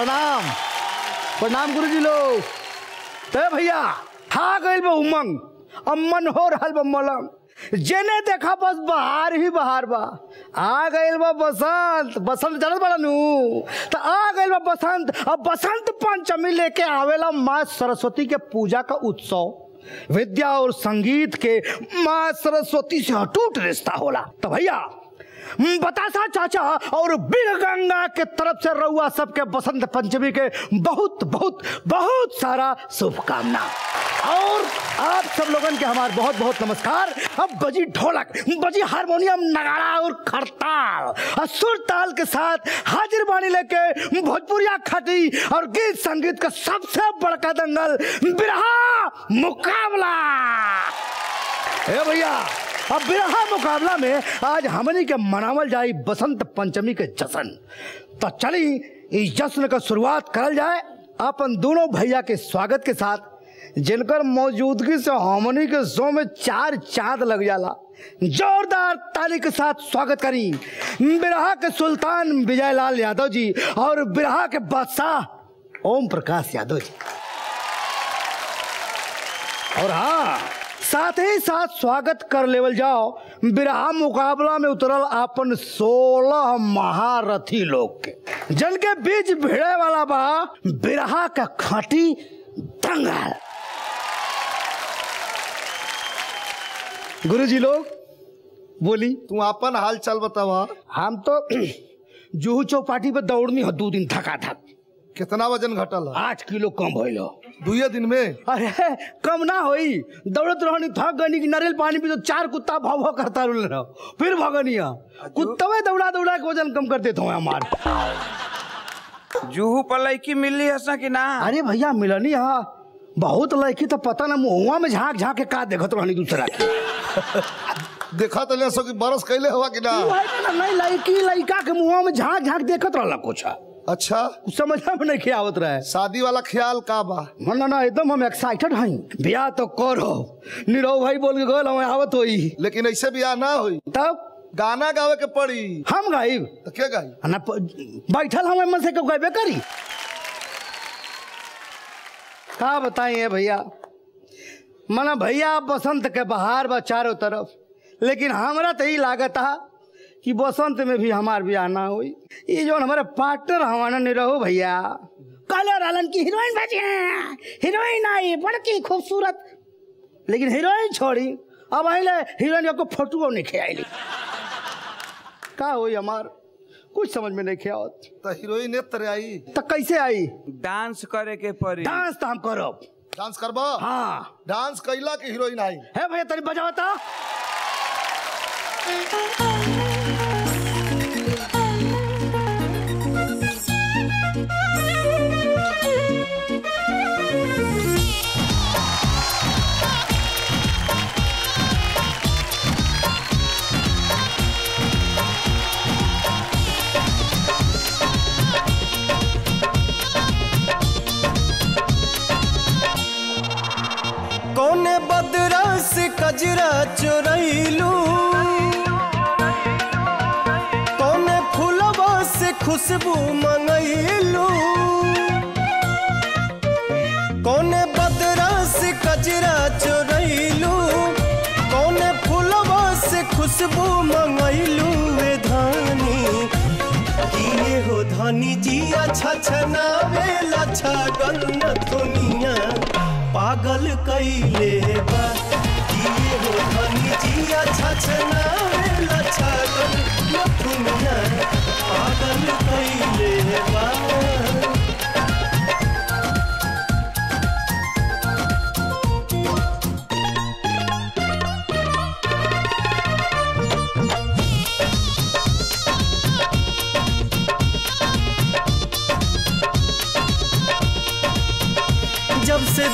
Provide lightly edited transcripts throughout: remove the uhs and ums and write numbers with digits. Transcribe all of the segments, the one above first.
प्रणाम प्रणाम गुरु जी लोग। ते भैया हा गइल बा उमंग अमन हो रहल बा मलम, जेने देखा बस बाहर ही बाहर बा। आ गइल बा बसंत, बसंत चलत बड़ा नू त आ गइल बा बसंत। अब बसंत पंचमी लेके आवेला माँ सरस्वती के पूजा का उत्सव। विद्या और संगीत के माँ सरस्वती से अटूट रिश्ता होला। तो भैया बतासा चाचा और बिग गंगा के तरफ से रउआ सबके बसंत पंचमी के बहुत बहुत बहुत सारा शुभकामना और आप सब लोगन के हमार बहुत बहुत नमस्कार। अब बजी ढोलक, बजी हारमोनियम, नगाड़ा और खरताल और सुर ताल के साथ हाजिर बानी लेके भोजपुरिया खटी और गीत संगीत का सबसे बड़का दंगल बिरहा मुकाबला। ए भैया अब बिरहा मुकाबला में आज हमनी के मनावल जाए बसंत पंचमी के जश्न। तो चली इस जश्न का शुरुआत करल जाए अपन दोनों भैया के स्वागत के साथ, जिनकर मौजूदगी से हमनी के शो में चार चांद लग जाला। जोरदार ताली के साथ स्वागत करी बिरहा के सुल्तान विजयलाल यादव जी और बिरहा के बादशाह ओम प्रकाश यादव जी। और हाँ, साथ ही साथ स्वागत कर लेवल जाओ बिरहा मुकाबला में उतरल अपन 16 महारथी लोग के, जिनके बीच भिड़े वाला बा बिरहा का खाटी दंगल। गुरुजी लोग बोली तू अपन हाल चल बतावा। हम तो जूहू चौपाटी पे दौड़नी है 2 दिन धकाधक। कितना वजन घटल? 8 किलो कम भइलो 2 दिन में। अरे कम ना होई, दौड़त रहनी, थक गई कि नरेल पानी भी तो 4 कुत्ता भाव भाव करता रहो, फिर भगनिया कुत्तवे दौड़ा दौड़ा के वजन कम कर देते हो हमार। जूहू पर लड़की मिली हसा कि ना? अरे भैया मिलनी है बहुत लड़की, तो पता ना मुहुआ में झाँक झाँक के का देखत रहनी दूसरा के। देखा तो लेसो कि बरस कैले हुआ कि ना? नहीं लड़की लड़का के मुहुआ में झाँक झाँक देखत रहला कुछ। अच्छा समझ में नहीं क्या आवत रहा है शादी वाला ख्याल का बा? ना ना एकदम हम एक्साइटेड हैं। ब्याह तो करो, निरव भाई बोल के गल हम आवत होई, लेकिन ऐसे ब्याह ना होई। तब गाना गावे के पड़ी। हम गाइब तो क्या गाइब ना बैठल हम मन से क्यों गाइबे करी? का बताइए भैया, मना भैया बसंत के बहार बा चारों तरफ, लेकिन हमारा तो यही लागत है कि बसंत में भी हमार ब्याह ना हुई। ये जो हमारे पार्टनर हमारा निरहु भैया कलर आलन की हीरोइन बजी है, हीरोइन आई बड़की खूबसूरत, लेकिन हीरोइन छोड़ी। अब आइले हीरोइन को फोटो नहीं खेली का हुई हमार, कुछ समझ में नहीं खेल। तो हीरोइन नेत्र आई तो कैसे आई? डांस करे के पड़ी। डांस तो हम करो, डांस करबो। हाँ डांस कैला के हीरोइन आई है भैया, तनी बजावता। बदरस कजरा चोरैलू, कौन फूलवा से खुशबू मंगैलू, कौन बदरस कजरा चोरैलू, कौन फूलवा से खुशबू मंगैलू। वे धनी किए हो धनी जी अच्छा छना बेला छगन दुनिया पागल कैले बा, किए हो धनी जी अच्छा छना बेला छगन दुनिया पागल कैले बा।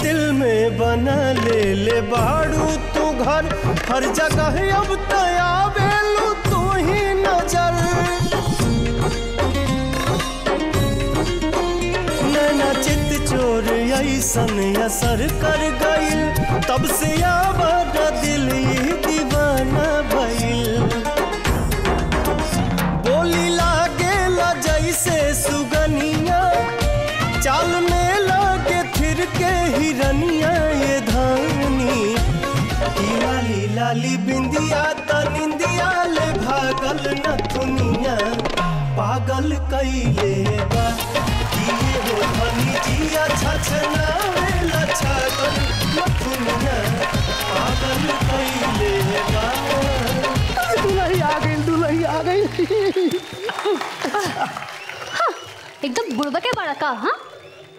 दिल में बना ले बाड़ू तू घर हर जगह अब तया बेलू तू ही नजर, नैना चित चोर ऐसन असर कर गइल, तब से यावर दिल ही दीवाना भइल। बोली लागेला जैसे सुगनिया डाली बिंदिया त निंदिया ले भागल नथुनिया पागल कैले बा किए हो भनिया छछना वेला छगन नथुनिया पागल कैले बा। एकदम गुड़बा के बड़का हाँ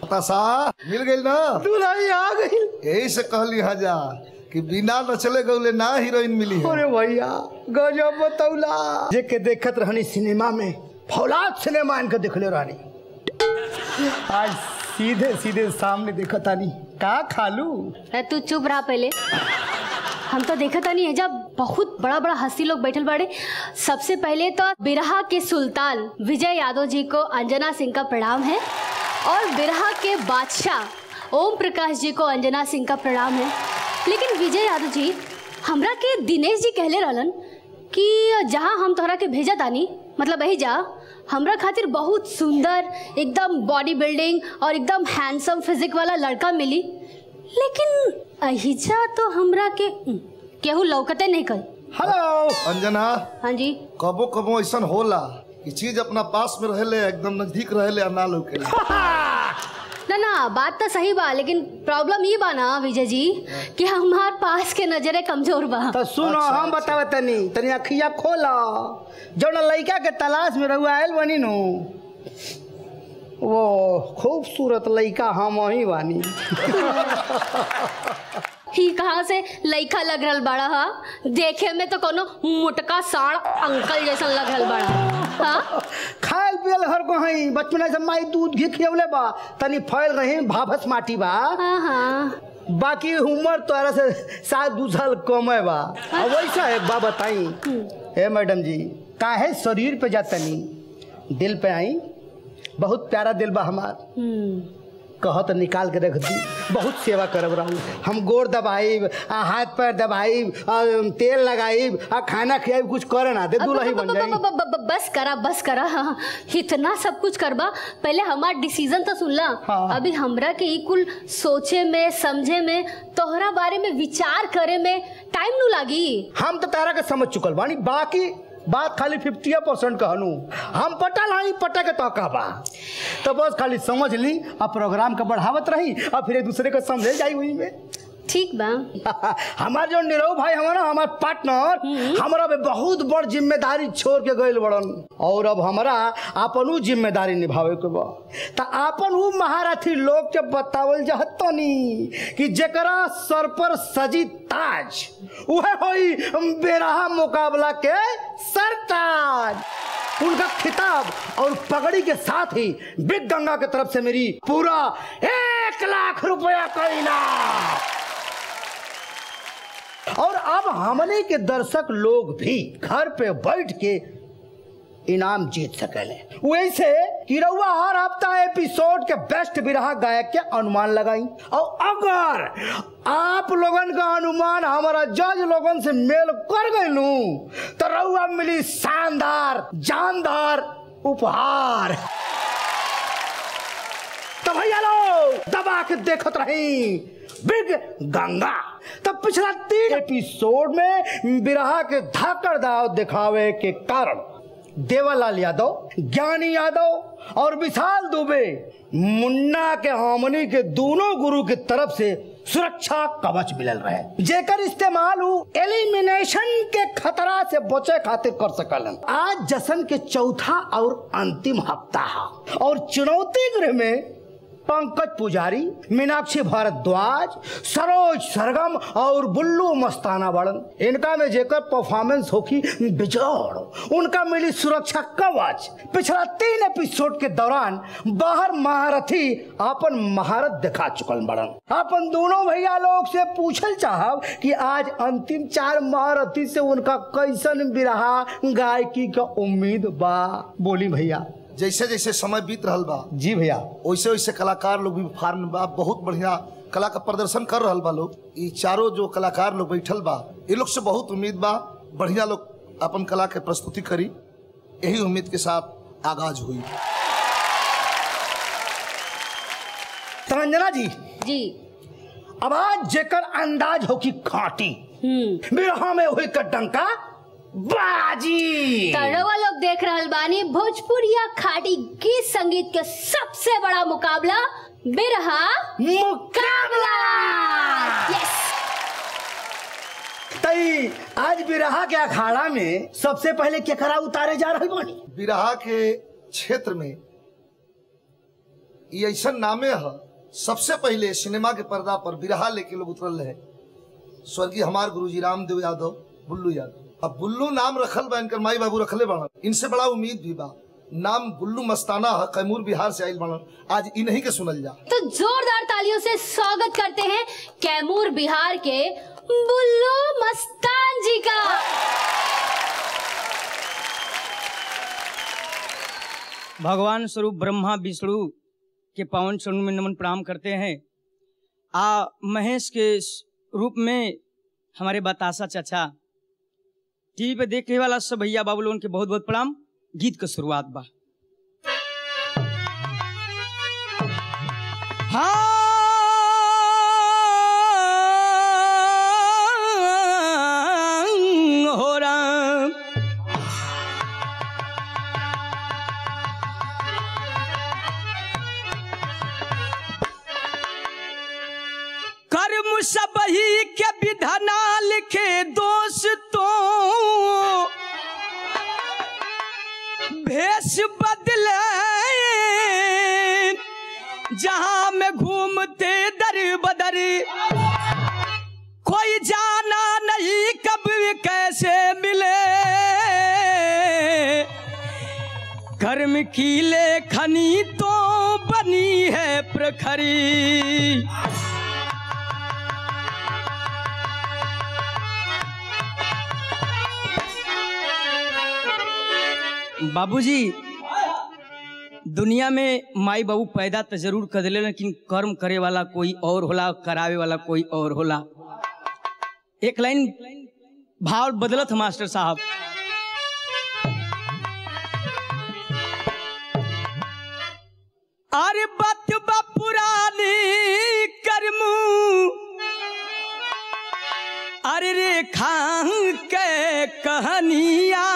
बतासा मिल गई ना दुल्हाई आ गई यही से कहली हजा कि बिना नचले गौले ना हीरोइन मिली है। अरे भैया गजब बतौला जे के देखत रहनी सिनेमा में फौलाद सिनेमा इनके देखले रहनी आज सीधे सीधे सामने देखत आनी का खालू तू चुप रहा पहले हम तो देखा था नहीं है जब बहुत बड़ा बड़ा हस्ती लोग बैठल बड़े। सबसे पहले तो बिरहा के सुल्तान विजय यादव जी को अंजना सिंह का प्रणाम है और बिरहा के बादशाह ओम प्रकाश जी को अंजना सिंह का प्रणाम है। लेकिन विजय यादव जी हमरा के दिनेश जी कहले रहलन कि जहाँ हम तोहरा के भेजा तानी मतलब यही जा हमरा खातिर बहुत सुंदर एकदम बॉडी बिल्डिंग और एकदम हैंडसम फिजिक वाला लड़का मिली लेकिन अहिजा तो हमरा के केहू लौकते नहीं कर। हेलो अंजना हाँ जी कबो कबो ऐसा होला कि चीज अपना पास में रहले एकदम नजदीक रहले ना लौके ना ना बात तो सही बा लेकिन प्रॉब्लम ये बा ना विजय जी कि हमार पास के नजरे कमजोर बा। तो सुनो अच्छा, हम बतावे तनी तनी अखिया खोला जौन लड़का के तलाश में रहुआ आइल बनी नु वो खूबसूरत लड़का हम ही वानी ही कहाँ से लड़का लग रहा बड़ा हा? देखे में तो कोनो मोटका साड़ अंकल जैसा लग रहा बड़ा खाल पियल हर को है बचपन से माई दूध घी खियौले बा तनी फैल रही भाभस माटी बा बाकी उम्र तोरा से 7-2 साल कम है बा वैसा है बा बताई हे मैडम जी काहे शरीर पे जाता नहीं दिल पे आई बहुत प्यारा दिल बा हमार कह तो निकाल के रख दी बहुत सेवा करब रहूँ हम गोड़ दबाइब आ हाथ पैर दबाइब तेल लगाइब आ खाना खियाइब कुछ करे ना दे दूल्हा ही बन जाई। बस करा हाँ। इतना सब कुछ करबा पहले हमार डिसीजन तो सुन ला हाँ। अभी हमरा के ई कुल सोचे में समझे में तोहरा बारे में विचार करे में टाइम न लागी हम तो तारा के समझ चुकल बानी बाकी बात खाली 50% कहनू हम पटल आई पटक के तो कहबा तो बस खाली समझ ली आ प्रोग्राम का बढ़ावत रही और फिर एक दूसरे को समझे जाई हुई में ठीक बा। हमार जो निरव भाई हमारा हमार पार्टनर हमारा पे बहुत बड़ जिम्मेदारी छोड़ के गइल बड़न और अब हमारा आपन जिम्मेदारी निभावे के बा त आपन उ महारथी लोग के बतावल जहतनी कि जेकरा सर पर सजी ताज उहे होई बिरहा मुकाबला के सरताज उनका खिताब और पगड़ी के साथ ही बिग गंगा की तरफ से मेरी पूरा 1 लाख रुपया का इनाम। और अब हमने के दर्शक लोग भी घर पे बैठ के इनाम जीत सकेले वैसे कि रउआ हर हफ्ता एपिसोड के बेस्ट बिरहा गायक के अनुमान लगाई और अगर आप लोगन का अनुमान हमारा जज लोगन से मेल कर गइलू तो रउआ मिली शानदार जानदार उपहार। तो भैया लोग दबा के देखत रही बिग गंगा। तब पिछला 3 एपिसोड में बिरहा के धाकड़दाव दिखावे के कारण देवालाल यादव ज्ञानी यादव और विशाल दुबे मुन्ना के हामनी के दोनों गुरु की तरफ से सुरक्षा कवच मिलल रहे जेकर इस्तेमाल एलिमिनेशन के खतरा से बचे खातिर कर सकलन। आज जश्न के चौथा और अंतिम हफ्ता और चुनौती गृह में पंकज पुजारी मीनाक्षी भारद्वाज सरोज सरगम और बुल्लू मस्ताना बड़न इनका में जेकर परफॉर्मेंस होकी बिजोड़ उनका मिली सुरक्षा कवच। पिछला 3 एपिसोड के दौरान बाहर महारथी अपन महारत दिखा चुकल बड़न। अपन दोनों भैया लोग से पूछल चाहब कि आज अंतिम 4 महारथी से उनका कैसन बिरहा गायकी का उम्मीद बा। बोली भैया जैसे जैसे समय बीत रहा बा जी भैया वैसे वैसे कलाकार लोग भी फार्म बा बहुत बढ़िया कला का प्रदर्शन कर रहा बा लोग। ये चारों जो कलाकार लोग बैठल बा ये लोग से बहुत उम्मीद बा बढ़िया लोग अपन कला के प्रस्तुति करी यही उम्मीद के साथ आगाज हुई। अंजना जी जी अब आज जेकर अंदाज हो कि खाटी बिरहा में हुई डंका बाजी। तरवा लोग देख रहा बानी भोजपुरिया खाड़ी गीत संगीत के सबसे बड़ा मुकाबला बिरहा मुकाबला। यस। तई आज बिरहा के अखाड़ा में सबसे पहले केकरा उतारे जा रहा बानी? बिरहा के क्षेत्र में ये ऐसा नामे है सबसे पहले सिनेमा के पर्दा पर बिरहा लेके लोग उतरल है स्वर्गीय हमार गुरुजी रामदेव यादव बुल्लू यादव। अब बुल्लू नाम रखल बा इनकर माई बाबू रखले बा, इनसे बड़ा उम्मीद भी बा। नाम बुल्लू मस्ताना है, कैमूर बिहार से आयल बा। आज इन्हीं के सुनल जा। तो जोरदार तालियों से स्वागत करते हैं कैमूर बिहार के बुल्लू मस्तान जी का। भगवान स्वरूप ब्रह्मा विष्णु के पावन चरणों में नमन प्रणाम करते हैं। महेश के रूप में हमारे बतासा चाचा टीवी पे देखने वाला सब भैया बाबू लोगों के बहुत बहुत प्रणाम। गीत का शुरुआत बा। हाँ सब ही के विधना लिखे दोस्तों भेष बदले जहां में घूमते दर बदर कोई जाना नहीं कब कैसे मिले कर्म की लेखनी तो बनी है प्रखरी। बाबूजी दुनिया में माई बाबू पैदा तो जरूर कर दिले लेकिन कर्म करे वाला कोई और होला, करावे वाला कोई और होला। एक लाइन भाव बदलत मास्टर साहब। अरे बात बा पुरानी कर्म अरे रेखा के कहानिया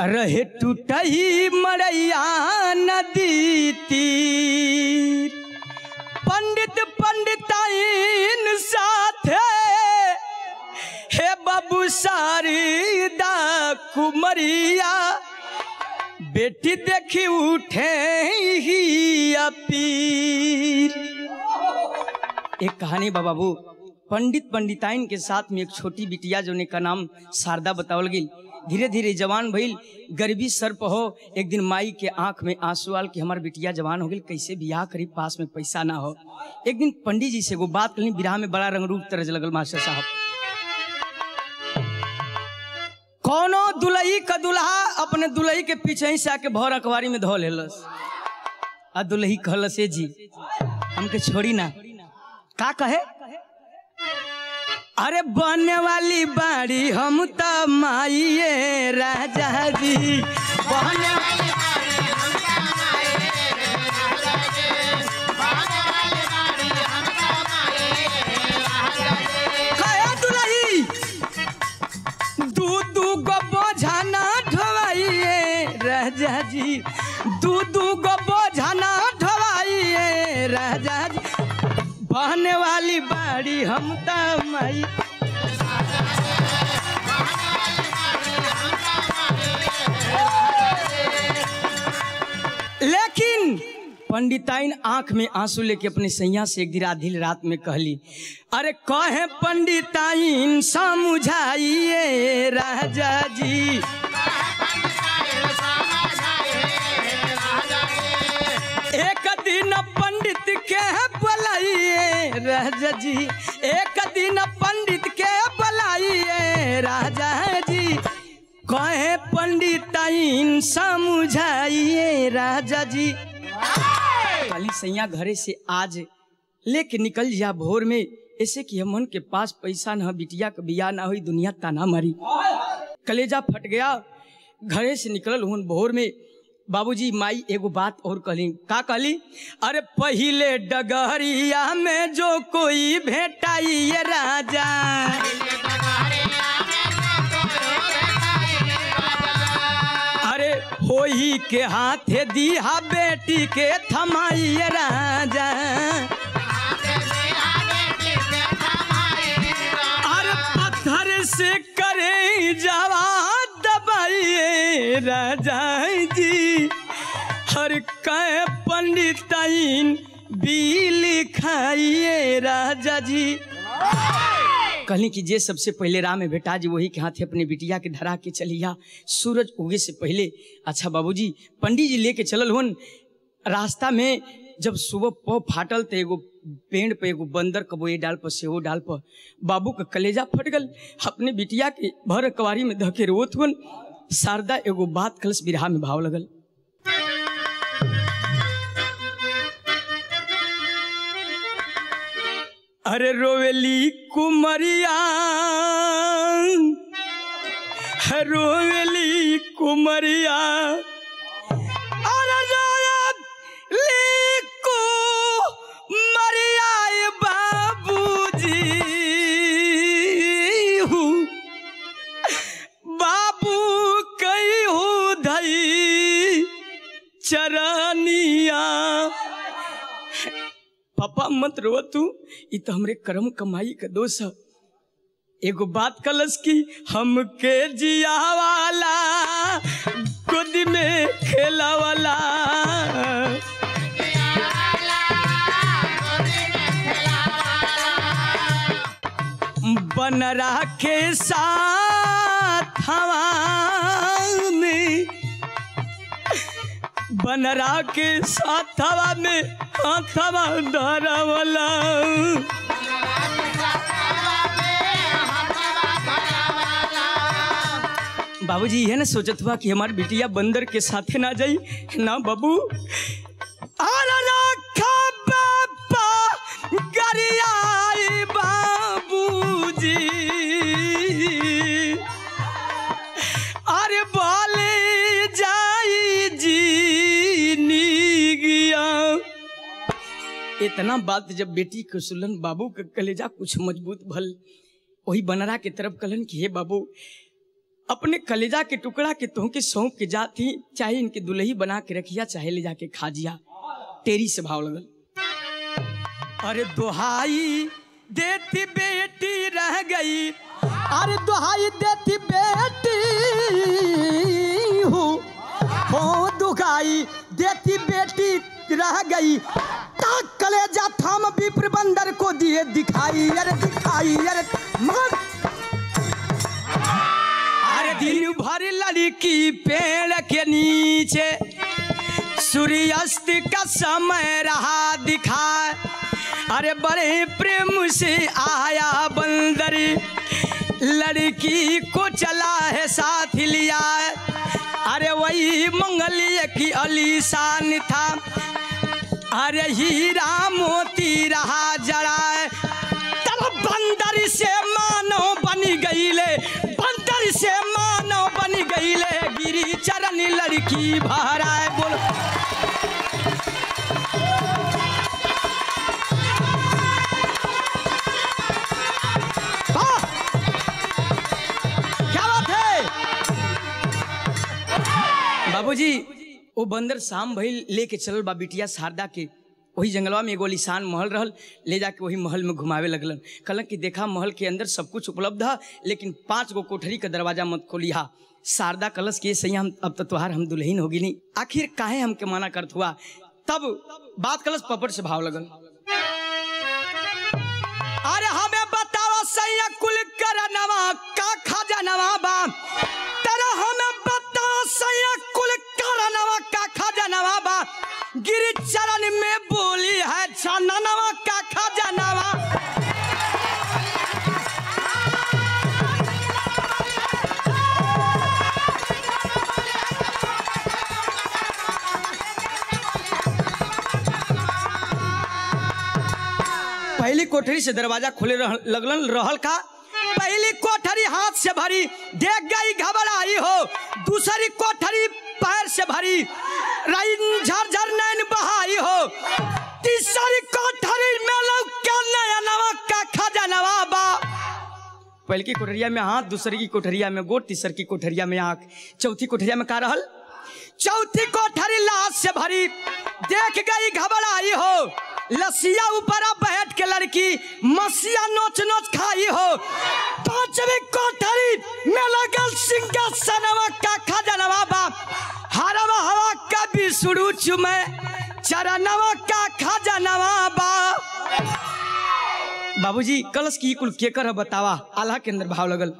रहे टूटही मरैया नदी तीर पंडित पंडिताइन साथे हे बाबू शारदा कुमरिया बेटी देखी उठे ही अपीर। एक कहानी बाबू पंडित पंडिताइन के साथ में एक छोटी बिटिया जो ने का नाम शारदा बतावल गई। धीरे धीरे जवान भइल गरीबी सर पर हो। एक दिन माई के आंख में आंसू आल कि हमार बिटिया जवान हो गई कैसे बियाह करी पास में पैसा ना हो। एक दिन पंडित जी से वो बात करनी बिरहा में बड़ा रंग रूप तरज लगल मास्टर साहब। कोनो दुलही का दुल्हा अपने दुलही के पीछे ही से आके भौर अखबारी में धो लेलस आ दुलही कहलस ए जी हमके छोड़ी ना। का कहे? अरे बनने वाली बाड़ी हम त माइये राजा जी बनने वाली बाड़ी हम त माइये राजा जी बनने वाली बाड़ी हम त माइये राजा जी। खाया दुलही दूध दूगो बोझना ढवाइये राजा जी दूध दूगो बोझना ढवाइये राजा जी बहने वाली बाड़ी हम त माई। लेकिन पंडिताइन आंख में आंसू लेके अपने सैया से एक आधी रात में कहली अरे कहे पंडिताइन समझाइए राजा जी। एक दिन पंडित के बुलाइए राजा जी एक दिन पंडित के बुलाइए राजा जी कहे पंडिताइन समझाइए राजा जी। काली सैया घरे से आज लेके निकल जा भोर में ऐसे कि हमन के पास पैसा न बिटिया के बिया ना हुई दुनिया ताना मारी। कलेजा फट गया। घरे से निकलल हुन भोर में बाबूजी माई एगो बात और कहली। का कहली? अरे पहिले डगहरिया में जो कोई भेटाई ये राजा, अरे होई के हाथे दीहा बेटी के थमाई ये राजा। अरे पत्थर से करे जवा दबाइए राजा जी, हर कै पंडिताइन बील खाइए राजा जी। कहली कि जे सबसे पहले राह में बेटा जी वही के हाथ अपने बिटिया के धरा के चलिया सूरज उगे से पहले। अच्छा बाबूजी पंडित जी लेके चलल होन, रास्ता में जब सुबह पौ फाटल तो एगो पेड़ पे एगो बंदर कबोए डाल पर सेहो डाल पर बाबू का कलेजा फट गल। अपने बिटिया के भर कवारी में धके रोत हुन। शारदा एगो बात कलस बिरहा में भाव लगल। अरे रोवेली कुमरिया, रोवेली कुमरिया, चरानिया पापा मत रो तू, ये तो हमरे कर्म कमाई का दोष है। एगो बात कलस की हमके जिया वाला गोद में खेला वाला, बनरा के साथ हवा में, बनरा के साथ हवा में हाथवा धरावला, बाबूजी ये ना सोचत हुआ कि हमारी बिटिया बंदर के साथे ना जाई ना बाबू। इतना बात जब बेटी को सुलन बाबू का कलेजा कुछ मजबूत भल। वही बनरा के तरफ कलन कि हे बाबू अपने कलेजा के टुकड़ा के तोहके सौंप के जाती, चाहे इनके दुलही बना के रखिया चाहे ले जाके खा जिया। तेरी से भाव लगल। अरे दोहाई देती बेटी रह गई, अरे दोहाई देती बेटी हो दुखाई देती बेटी रह गई, कलेजा थाम भी प्रबंधर को दिए दिखाई अरे दिखाई अरे मत। अरे दिन भर लड़की पेड़ के नीचे सूर्यास्त का समय रहा दिखा, अरे बड़े प्रेम से आया बंदर लड़की को चला है साथ लिया, अरे वही मंगलिया की अलीशान था, अरे हीरा मोती रहा जरा, तब बंदर से मानो बनी गई ले, बंदर से मानो बनी गई ले, गिरी चरण लड़की भरा है बोल। क्या बात है बाबूजी? वो बंदर शाम भई लेके चलल बा बिटिया शारदा के। वही जंगलवा में एगो आलीशान महल रहल, ले जाके वही महल में घुमावे लगलन। कहलन कि देखा महल के अंदर सब कुछ उपलब्ध है लेकिन 5 गो कोठरी का दरवाजा मत खोलिया। शारदा कलश के सही हम अब तत्वार हम दुल्हीन होगी नहीं, आखिर काहे हमके माना करत हुआ। तब बात कलश पपड़ से भाव लगल। अरे हमें बतावा सैया कुल करनवा का खजानवा बा, तेरा हमें बता सैया कुल करनवा का खजानवा बा, गिरी चरण में बोली है छननवा का खजानवा। पहली कोठरी से दरवाजा खुले लगलन रहल का, पहली कोठरी हाथ से भरी देख गई घबराई हो, दूसरी कोठरी पैर से भरी राइन झरझर नैन बहाई हो तीसरी कोठरी में लोग क्या नया नवा का खजा नवाबा। पहली की कोठरिया में हाथ, दूसरी की कोठरिया में गोट, तीसरी की कोठरिया में आंख, चौथी कोठरिया में का रहल। चौथी कोठरी लाश से भरी देख गई घबराई हो लसिया ऊपर बैठ के लड़की मसिया नोच नोच खाई हो। पांचवी कोठरी में लगल सिंहासनवा का खजनवा बाप हरवा हवा का भी शुरू चुमे चरणवा का खजनवा बाप। बाबूजी कलश की कुल केकर है बतावा आल्हा के अंदर भाव लगल।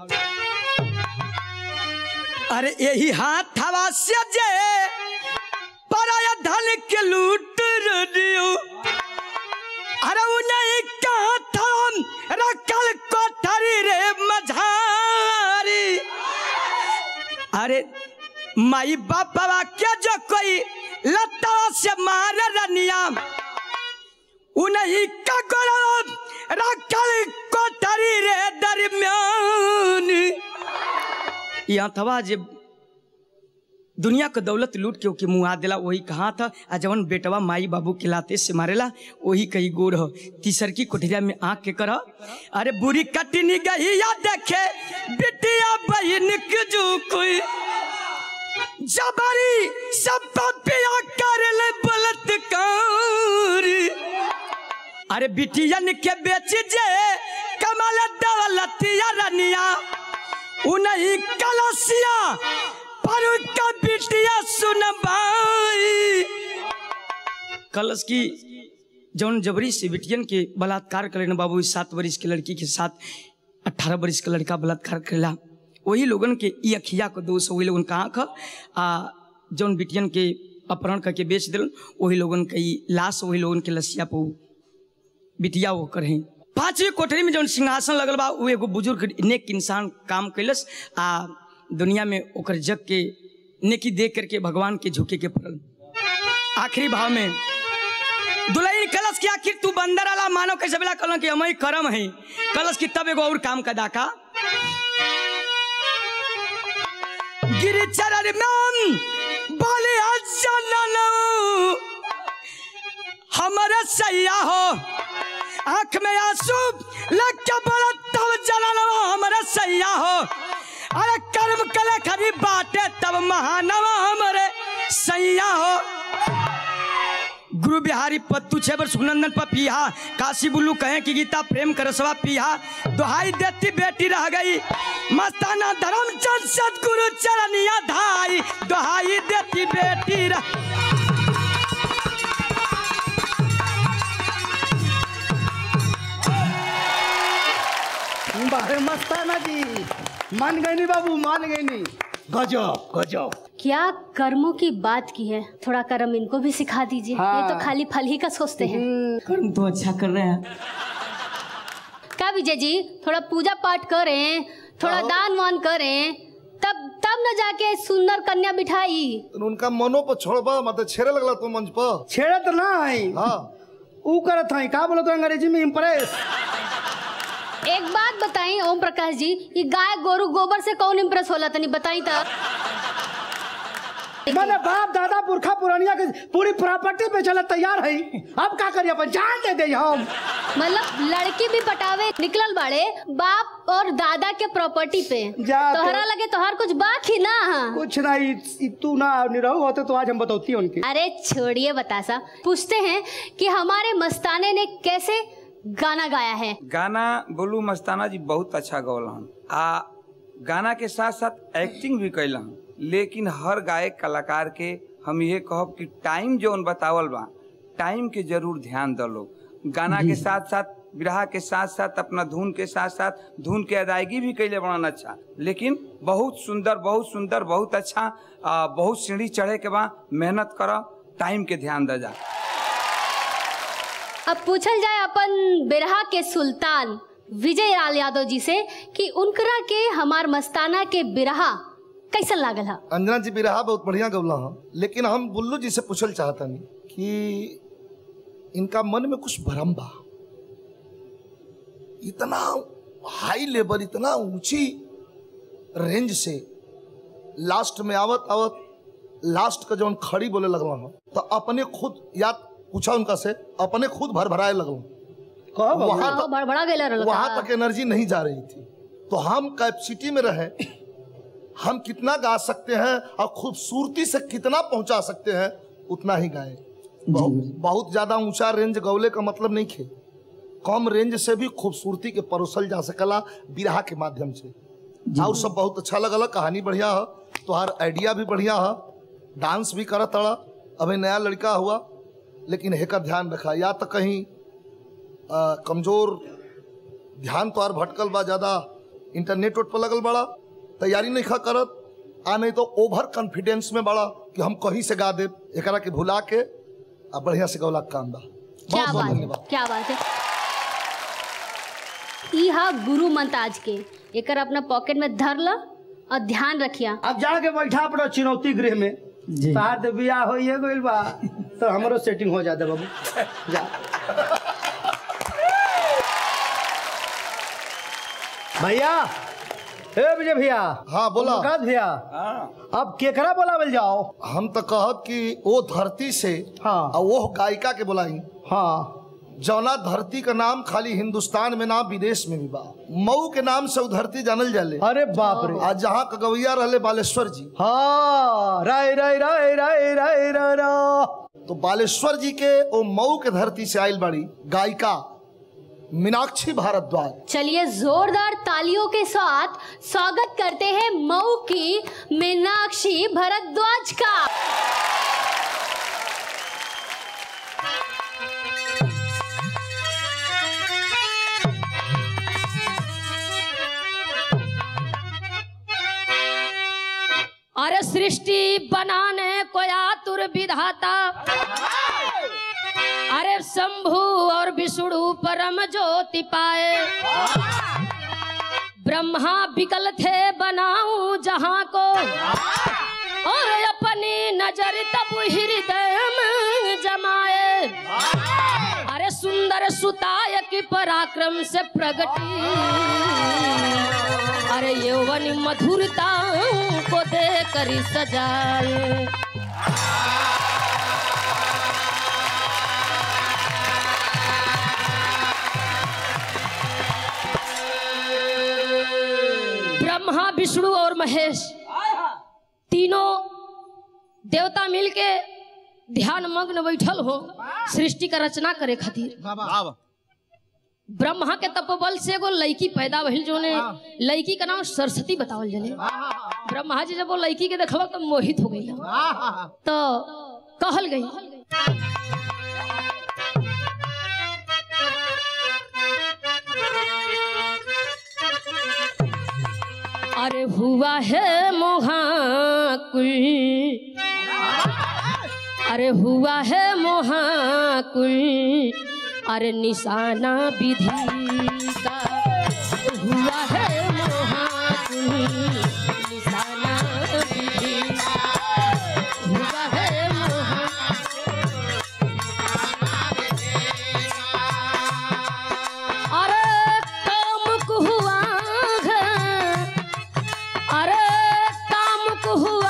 अरे यही हाथ हवा से जे पराया धन के लूट रियो। अरे उन्हें कहा था रखल कोठरी रे मझारी। अरे माई बाबा के जो कोई लता से मार रनिया उन्हें का गोरव रखल कोठरी रे दरम्यानी। यहाँ थवा जब दुनिया का दौलत लूट के ओके मुँह आ दिला वही कहा था आ जवन बेटवा माई बाबू के लाते से मारेला वही कही गोर हो। तीसर की कोठरिया में आँख के कर। अरे बुरी कटनी गई या देखे बिटिया बहन के जो कोई जबरी सब पापिया करेले बलात्कार। अरे बिटियन के बेच जे कमाल दौलतिया रनिया उन्हें कलसिया पर उनका बिटिया सुन भाई। कलश की जौन जबरी से बिटियन के बलात्कार करने बाबू 7 वर्ष की लड़की के साथ 18 वर्ष का लड़का बलात्कार करेला वही लोगन के ई अखिया को दोष वही लोगन का आँख आ जौन बिटियन के अपहरण करके बेच दिलन वही लोगन के लाश वही लोगन के लसिया पो बिटिया वो करें। पांचवी कोठरी में जौन सिंहासन लगल बा वो एगो बुजुर्ग नेक इंसान काम कैलस आ दुनिया में ओकर जग के नेकी देख करके भगवान के झुके के पड़ल। आखिरी भाव में दुलई कलश की आखिर तू बंदर आला मानो कैसे बेला कल के हम करम है कलश की तब एगो और काम का दाका। गिरि चरण में बोले हमारा सैया हो आँख में आंसू लग के बोला तब जलानवा हमारा सैया हो। अरे कर्म कले खरी बाटे तब महानवा हमारे सैया हो। गुरु बिहारी पत्तू 6 वर्ष सुनंदन पपिहा काशी बुल्लू कहे कि गीता प्रेम करसवा पिहा दुहाई देती बेटी रह गई मस्ताना धर्मचंद सतगुरु चरनिया धाई दुहाई देती बेटी रह। मस्ताना जी मान गई नहीं बाबू मान गई नहीं। गजब गजब क्या कर्मों की बात की है थोड़ा कर्म इनको भी सिखा दीजिए। हाँ। ये तो खाली फल ही का सोचते हैं कर्म तो अच्छा कर रहे हैं। क्या विजय जी थोड़ा पूजा पाठ करें थोड़ा दान वान करें तब न जाके सुंदर कन्या बिठाई उनका मनो पर छोड़बा मत छेड़े लगला तू मंच पर छेड़े तो ना आई। हां ऊ करत है का बोलत अंग्रेजी में इंप्रेस। एक बात बताई ओम प्रकाश जी ये गाय गोरू गोबर से कौन इम्प्रेस होला तनी बताई था। मैंने बाप दादा पुरखा पुरानिया के पूरी प्रॉपर्टी पे चला तैयार है अब क्या करिए अपन जान दे दे हम मतलब लड़की भी पटावे निकलल बाड़े बाप और दादा के प्रॉपर्टी पे तोहरा लगे तोहर कुछ बाकी ना। कुछ ना तू ना निरहु होते तो आज हम बताती उनके। अरे छोड़िए बतासा पूछते हैं की हमारे मस्ताने ने कैसे गाना गाया है। गाना बुल्लू मस्ताना जी बहुत अच्छा गौलन आ गाना के साथ साथ एक्टिंग भी कैलन लेकिन हर गायक कलाकार के हम ये कहब कि टाइम जो उन बतावल बा टाइम के जरूर ध्यान दलो। गाना के साथ साथ बिरहा के साथ साथ अपना धुन के साथ साथ धुन के अदायगी भी कैले बनाना अच्छा लेकिन बहुत सुंदर बहुत सुंदर बहुत अच्छा बहुत सीढ़ी चढ़े के बाद मेहनत करो टाइम के ध्यान द जा। अब पूछल जाए अपन बिरहा के सुल्तान विजयलाल यादव जी से कि उनकरा के हमार मस्ताना के बिरहा कैसा लागल है। अंजना जी बिरहा बहुत बढ़िया गौला है लेकिन हम बुल्लू जी से पूछल चाहता नहीं कि इनका मन में कुछ भ्रम बा इतना हाई लेवल इतना ऊंची रेंज से लास्ट में आवत आवत लास्ट का जब खड़ी बोले लगल तो अपने खुद याद पूछा उनका से अपने खुद भर भराए लगल वहाँ तक एनर्जी नहीं जा रही थी। तो हम कैपेसिटी में रहे, हम कितना गा सकते हैं और खूबसूरती से कितना पहुंचा सकते हैं उतना ही गाएं। बहुत ज्यादा ऊंचा रेंज गौले का मतलब नहीं खे, कम रेंज से भी खूबसूरती के परोसल जा सकला बिरहा के माध्यम से। और सब बहुत अच्छा लगल, कहानी बढ़िया है, तुहार आइडिया भी बढ़िया है, डांस भी करत अड़ा। अभी नया लड़का हुआ लेकिन हेकर ध्यान रखा या तो कहीं कमजोर ध्यान तुहार भटकल बा, ज्यादा इंटरनेट पर लगल बड़ा, तैयारी नहीं खा करत, आ नहीं तो ओवर कॉन्फिडेंस में बड़ा कि हम कहीं से गा दे, एक के भुला के आ बढ़िया से गौला काम बा। क्या बात है, यहाँ गुरु मंताज के एक अपना पॉकेट में धर ल और ध्यान रखिया। अब जाके बैठा अपना चुनौती गृह में, ब्याह हो गइल बा तो हमारो सेटिंग हो जाते बाबू जा। भैया भैया, हाँ बोला भैया, अब केकरा बोलावल जाओ? हम तो कहब कि वो धरती से, हाँ, और वो गायिका के बोलाई, हाँ, जौना धरती का नाम खाली हिंदुस्तान में ना विदेश में भी बा, मऊ के नाम से धरती जानल जाले। अरे बाप रे, आज जहाँ का गवैया रहे बालेश्वर जी, हाँ, राय राय राय राय राय राय। तो बालेश्वर जी के वो मऊ के धरती से आयल बाड़ी गायिका मीनाक्षी भारद्वाज। चलिए जोरदार तालियों के साथ स्वागत करते हैं मऊ की मीनाक्षी भारद्वाज का। अरे सृष्टि बनाने को आतुर विधाता, अरे शंभु और विष्णु परम ज्योति पाए, ब्रह्मा विकल थे बनाऊं जहां को, और अपनी नजर तब हृदय में जमाए, अरे सुंदर सुताय की पराक्रम से प्रगटी, अरे यौवन मधुरताओं को देकर सजाए। ब्रह्मा विष्णु और महेश तीनों देवता मिलके ध्यान मग्न बैठल हो सृष्टि का रचना करे खातिर। ब्रह्मा के तपोबल से एगो लड़की पैदा भइल, जो ने लड़की का नाम सरस्वती बतावल जले। ब्रह्मा जी जब वो लड़की के देखल तो मोहित हो गई, तो कहल गई अरे हुआ है मोहाकुल, अरे हुआ है मोहाकुल, अरे निशाना विधि का, हुआ है मोहाकुल निशाना विधि, हुआ है मोहाकुल। अरे कामुक हुआ,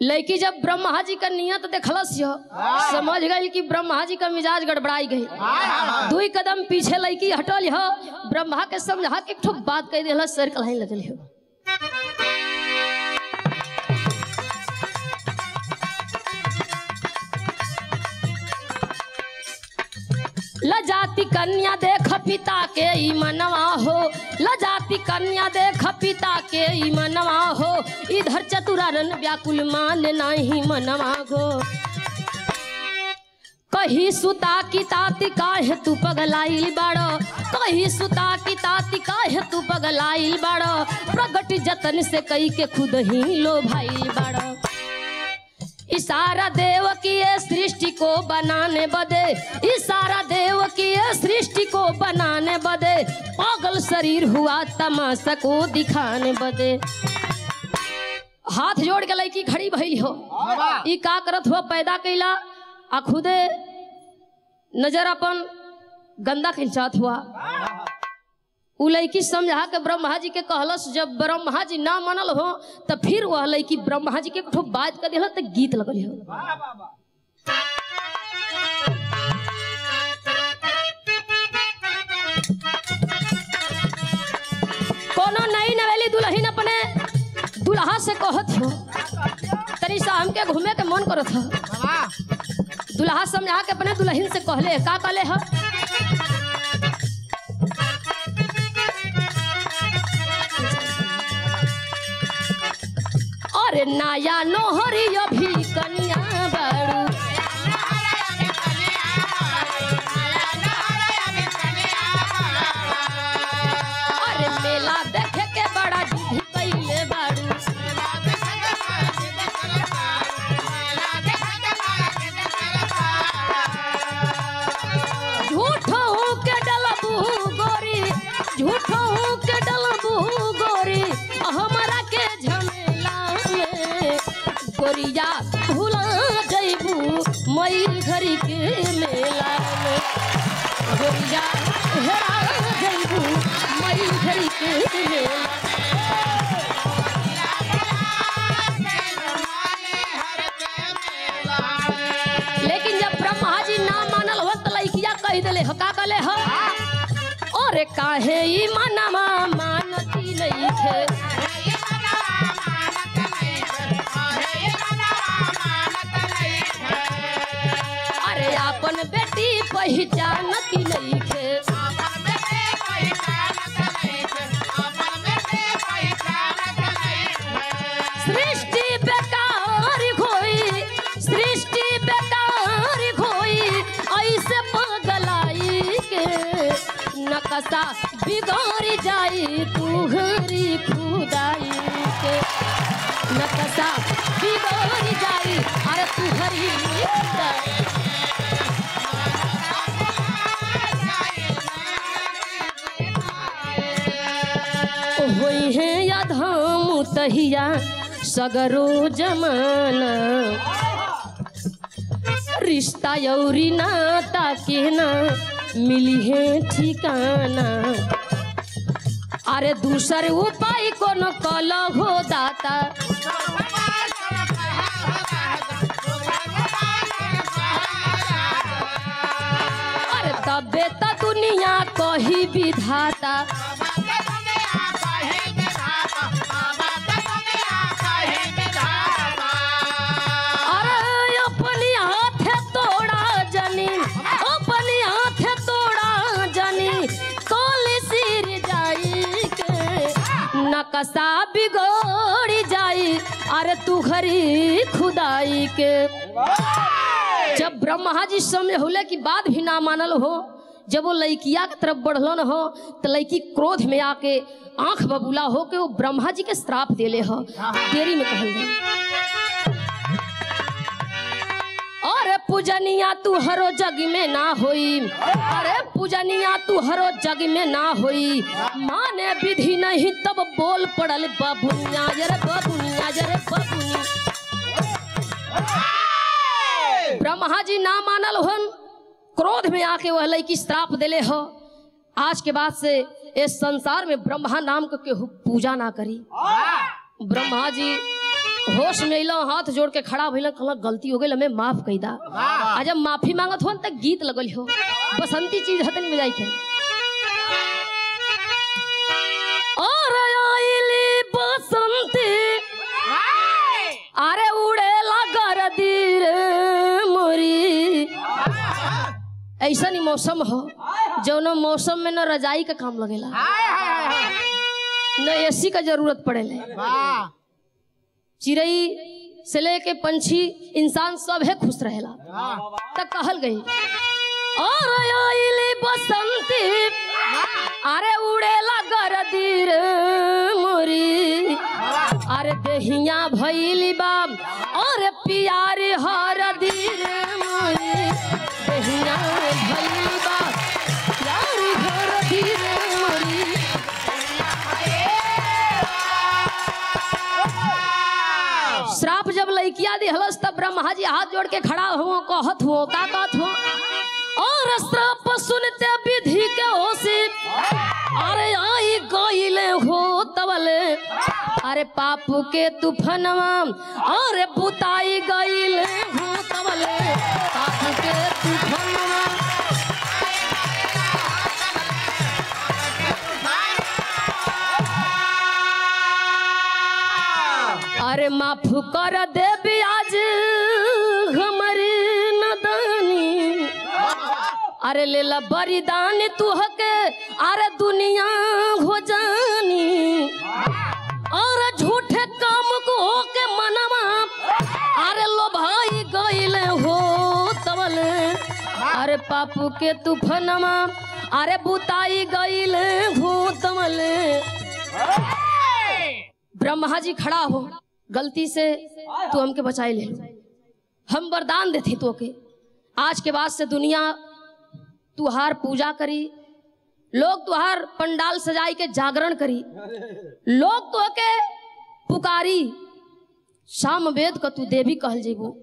लेकिन जब ब्रह्मा जी का नियत देखलस समझ गई कि ब्रह्मा जी का मिजाज गड़बड़ाई गई, दो कदम पीछे लड़की हटल, ब्रह्मा के समझा के एक बात कह दिया, सर कलाई लगल हो। लजाती कन्या देख पिता के ई मनवा हो, लजाती कन्या देख पिता के ई मनवा हो, इधर चतुरारन व्याकुल मान नाही मनवा गो, कही सुता की ताती काहे तू पगलाइल बाड़ो, कही सुता की ताती काहे तू पगलाइल बाड़ो, प्रगट जतन से कई के खुद ही लोभाइल बाड़ो, इशारा देव की सृष्टि को बनाने बदे, इशारा देव की सृष्टि को बनाने बदे, पागल शरीर हुआ तमाशा को दिखाने बदे। हाथ जोड़ के लड़की खड़ी भइल हो, ई का करत हो पैदा कैला आ खुदे नजर अपन गंदा खिंचात हुआ। उ लड़की समझा के ब्रह्मा जी के कहलस, जब ब्रह्मा जी ना मानल हो तो फिर वह लड़की ब्रह्मा जी के ठो बाज कर दिल तो गीत लगल हो। कोनो नई नवेली दुल्हन अपने दुल्हा से कहत हो, तरी सा हमके घूमे के मन करत हो। दुल्हा समझा के अपने दुल्हन से कहले, का कहले हो? अरे नाया नोहरिया भी कनिया बड़ू, अरे मेला देखे के बड़ा दूधी पहले बड़ू, झूठो के डलबू गोरी, झूठो के डलबू गोरी, हमरा के गोरिया भूला जैबू मई घरी के मेला में, गोरिया हेरा जैबू मई घरी के मेला में। लेकिन जब ब्रह्मा जी ना मानल हो तो लइकिया कह देले हो, का कहले हो? अरे काहे ई मनवा मानती नहीं है, अपन बेटी पहचान की नहीं खे, सृष्टि बेकार खोई, सृष्टि बेकार खोई, ऐसे पगलाई के नक्शा बिगड़ जाई तुहरी खुदाई के, नक्शा बिगड़ जाई अरे तुहरी खुदाई। तहिया सगरो जमाना रिश्ता यौरी नाता के ना मिली है ठिकाना, अरे दूसर उपाय को न कल हो दाता, अरे तबे तो दुनिया कही विधाता, नक्शा बिगड़ जाई अरे तुहरी खुदाई के। जब ब्रह्मा जी समझौले की बात भी ना मानल हो, जब वो लड़किया की तरफ बढ़लन हो तो लड़की क्रोध में आके आंख बबूला होके वो ब्रह्मा जी के श्राप देले हो, देरी में कहल गई। अरे पूजनिया तू हरो जग में ना होई, अरे पूजनिया तू हरो जग में ना होई, माने विधि नहीं तब बोल पड़ल बबुनिया, जरे बबुनिया, जरे बबुनिया। ब्रह्मा जी ना मानल होन, क्रोध में आके वह लड़की श्राप देले हो, आज के बाद से इस संसार में ब्रह्मा नाम को केहू पूजा ना करी। ब्रह्मा जी होश में अल, हाथ जोड़ के खड़ा भइल, कहल गलती हो गई, हमें माफ कई दा। आ जब माफी मांगत हो तक गीत लगल हो, बसंती चीज हतन बजाई के। और आईली बसंती अरे उड़े लगर दीर मोरी, ऐसा नहीं मौसम हो जौन मौसम में न रजाई का काम लगेला, न एसी का जरूरत पड़ेले। चिड़ई से लेके पंछी इंसान सब है खुश रहेला। तक कहल गई और आईली बसंती अरे उड़ेला गरदीर मोरी, अरे देहिया भइली बा और प्यार किया दे हवस तब ब्रह्मा जी हाथ जोड़ के खड़ा हो कहत हो का कहत हो और श्राप सुनते विधि के होशी अरे आई गईले हो तबले अरे पाप के तूफानवा अरे बुताई गईले हो तबले पाप के तूफानवा अरे माफ कर देवी आज हमारी नदानी अरे लेला बरिदान तू हके अरे दुनिया हो जानी और झूठे काम को होके मनवा अरे लोभाई गईले हो तबले अरे पापू के तूफानमा अरे बुताई गईले हो तबले। ब्रह्मा जी खड़ा हो गलती से तू हमके बचाए ले हम वरदान देते तो के आज के बाद से दुनिया तुहार पूजा करी लोग तुहार पंडाल सजाई के जागरण करी लोग तो के पुकारी साम वेद का तू देवी कहल जेबू।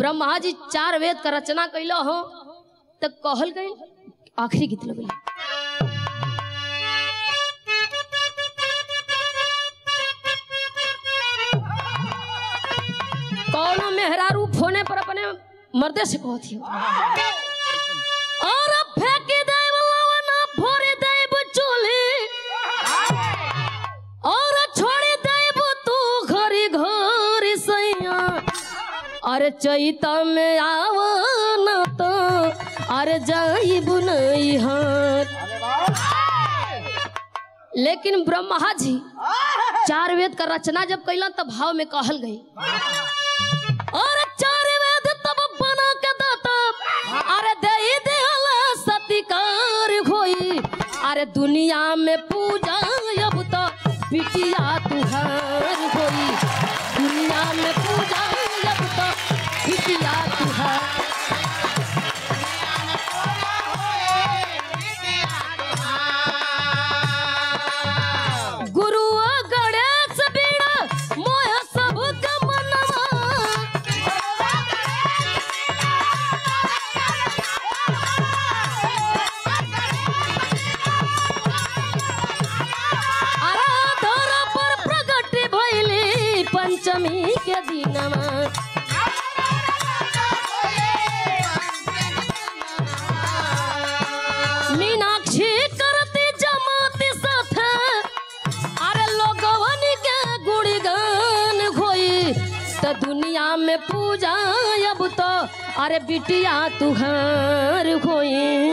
ब्रह्मा जी चार वेद का रचना कैलो हो तो कहल गई आखिरी गीत लगे कौनो मेहरा रूप होने पर अपने मर्दे से कहती और फेंकी दे लवना फोड़ दे चूल्हे और छोड़ी दे तू घरी घरी सैया अरे चैता में आवा ना तो अरे जाइबू नहीं हाथ। लेकिन ब्रह्मा जी चार वेद का रचना जब कैला तब भाव में कहल गई और चार वेद तब बना के दाता अरे दे देला सतिकार होई अरे दुनिया में पूजा अब तो बिटिया तुहार होई दुनिया में पूजा अब तो बिटिया तुहार दुनिया में पूजा होए बिटिया तुहार गुरु गणेश बीड़ा मोह सब पंचमी के दिनमा मीनाक्षी करती जमाती साथ अरे लोगवन के गुणगान होई तो दुनिया में पूजा अब तो अरे बिटिया तुहार होई।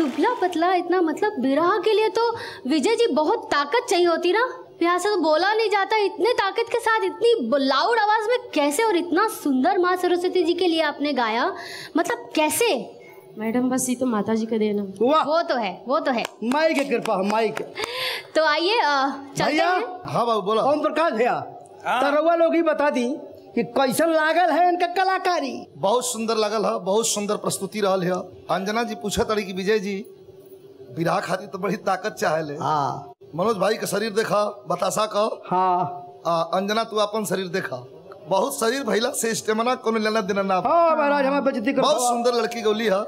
दुबला पतला इतना मतलब बिरहा के लिए तो विजय जी बहुत ताकत चाहिए होती ना, यहाँ से तो बोला नहीं जाता इतने ताकत के साथ इतनी लाउड आवाज में कैसे और इतना सुंदर माँ सरस्वती जी के लिए आपने गाया, मतलब कैसे? मैडम बस ये तो माता जी का देना, वो तो है, वो तो है, माई की कृपा, माई के। तो आइए चलते हैं। हाँ बाबू बोलो। ओम प्रकाश भैया तरवा लोग ही बता दी कि कैसन लागल है इनका कलाकारी, बहुत सुंदर लागल है, बहुत सुंदर प्रस्तुति रहल है। अंजना जी पूछा तड़ी कि विजय जी बिरहा खातिर तो बड़ी ताकत चाहले। हाँ। मनोज भाई का शरीर देखा बतासा का। हाँ। अंजना तू अपन शरीर देखा, बहुत शरीर भैला से स्टेमिना कोनो लेना देना ना। हां महाराज हमार बेइज्जती कर, बहुत सुंदर लड़की गोली है,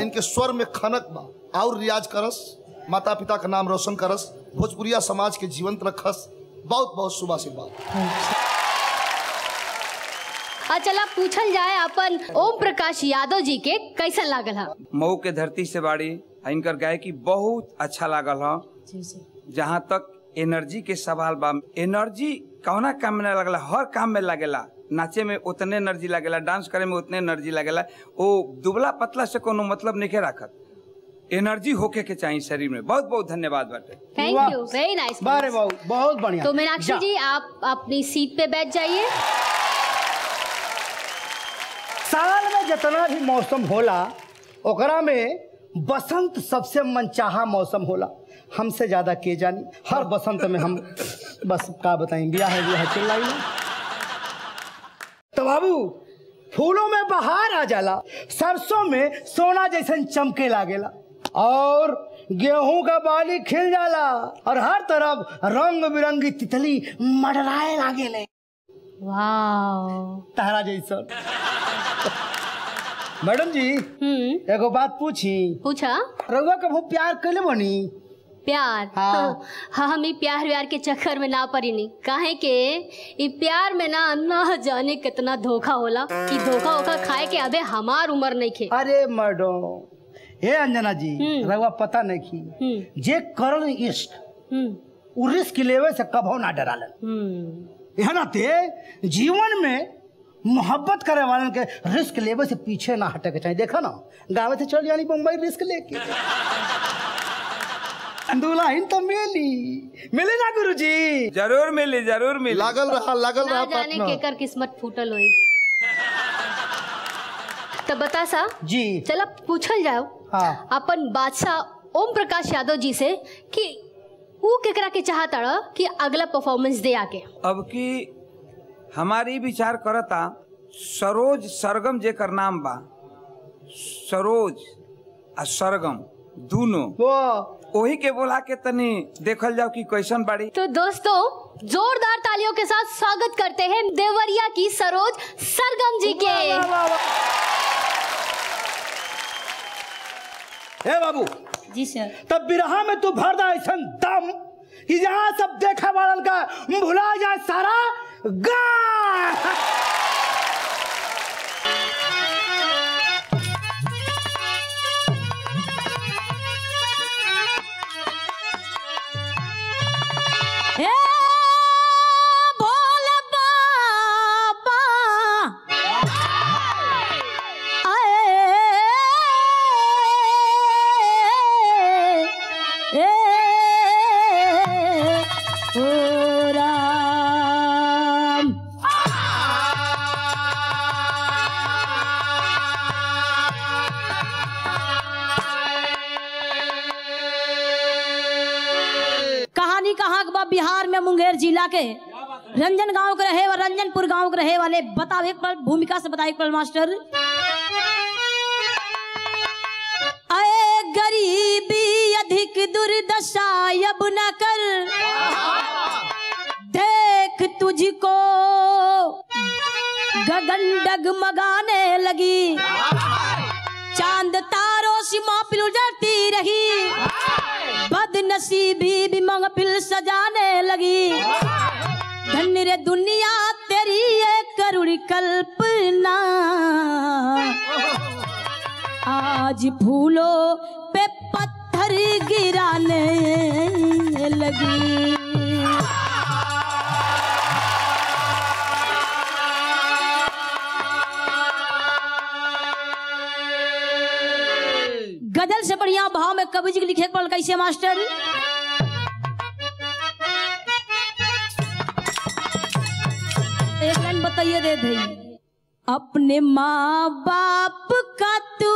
इनके स्वर में खनक बा और रियाज करस, माता पिता का नाम रोशन करस, भोजपुरिया समाज के जीवंत रखस, बहुत बहुत शुभ आशीर्वाद। चला पूछल जाए अपन ओम प्रकाश यादव जी के कैसा लागल हा? मऊ के धरती से बाड़ी, इनकर गायकी बहुत अच्छा लागल हा। जहाँ तक एनर्जी के सवाल बा, एनर्जी कौना काम में ना लगला, हर काम में लगेला, नाचे में उतने एनर्जी लगेला, डांस करे में उतने एनर्जी लगेला, वो दुबला पतला से कोनो मतलब नहीं रखत, एनर्जी होके के चाहिए शरीर में। बहुत बहुत धन्यवाद बाटे, थैंक यू, वेरी नाइस, बहुत बढ़िया। तो मीनाक्षी जी आप अपनी सीट पे बैठ जाइए। साल में जितना भी मौसम होला ओकरा में बसंत सबसे मनचाहा मौसम होला, हमसे ज्यादा के जानी, हर बसंत में हम बस का बताएं, बिया है चिल्ला। तो बाबू फूलों में बहार आ जाला, सरसों में सोना जैसे चमके लागेला, और गेहूं का बाली खिल जाला और हर तरफ रंग बिरंगी तितली मडराए लागेले। वाह तारा जैसा। मैडम जी एगो बात पूछी। पूछा। रउआ कबू प्यार कइले बनी? प्यार? हाँ हाँ, हम प्यार व्यार के चक्कर में ना पड़ी नहीं, काहे के इ प्यार में ना ना जाने कितना धोखा होला कि धोखा ओखा खाए के अबे हमार उम्र नहीं खे। अरे मैडम हे अंजना जी रउआ पता नहीं की जे करल इश्क उ रिस्क लेवे से कभो ना डरालन। यह नाते जीवन में मोहब्बत करे वाले के रिस्क लेवे से पीछे ना हटे के चाहिए। देखा ना गावे से चल जानी बम्बई रिस्क लेके अंदूला इन तो मिले ना गुरुजी। जरूर मिली लागल रहा जाने केकर किस्मत फूटल होई। तो बता सा जी चल पूछल जाओ। हाँ। अपन बादशाह ओम प्रकाश यादव जी से कि वो केकरा के चाहता रहा कि अगला परफॉर्मेंस दे आके। अब की हमारी विचार करता सरोज सरगम जे कर नाम बा, सरोज और सरगम दोनों वही के बोला के तनी देखल जाओ कि कैसन बाड़ी। तो दोस्तों जोरदार तालियों के साथ स्वागत करते हैं देवरिया की सरोज सरगम जी के। हे बाबू जी सर तब बिरहा में तू भर दम दम कि जहाँ सब देखा वाल का भुला जाए सारा गा। मुंगेर जिला के रंजन गांव के रहे और रंजनपुर गांव के रहे वाले बतावे पर भूमिका से बताए पर मास्टर। आए गरीबी अधिक दुर्दशा अब न कर, देख तुझको गगन डगमगाने लगी, चांद तारों से महफिल उजड़ती रही, बदनसीबी भी महफिल सजाने लगी, धन्य रे दुनिया तेरी ये करुण कल्पना, आज फूलों पे पत्थर गिराने लगी। गजल से बढ़िया भाव में कवि जी लिखे पल कैसे मास्टर। एक लाइन बताइए दे दी। अपने माँ बाप का तू,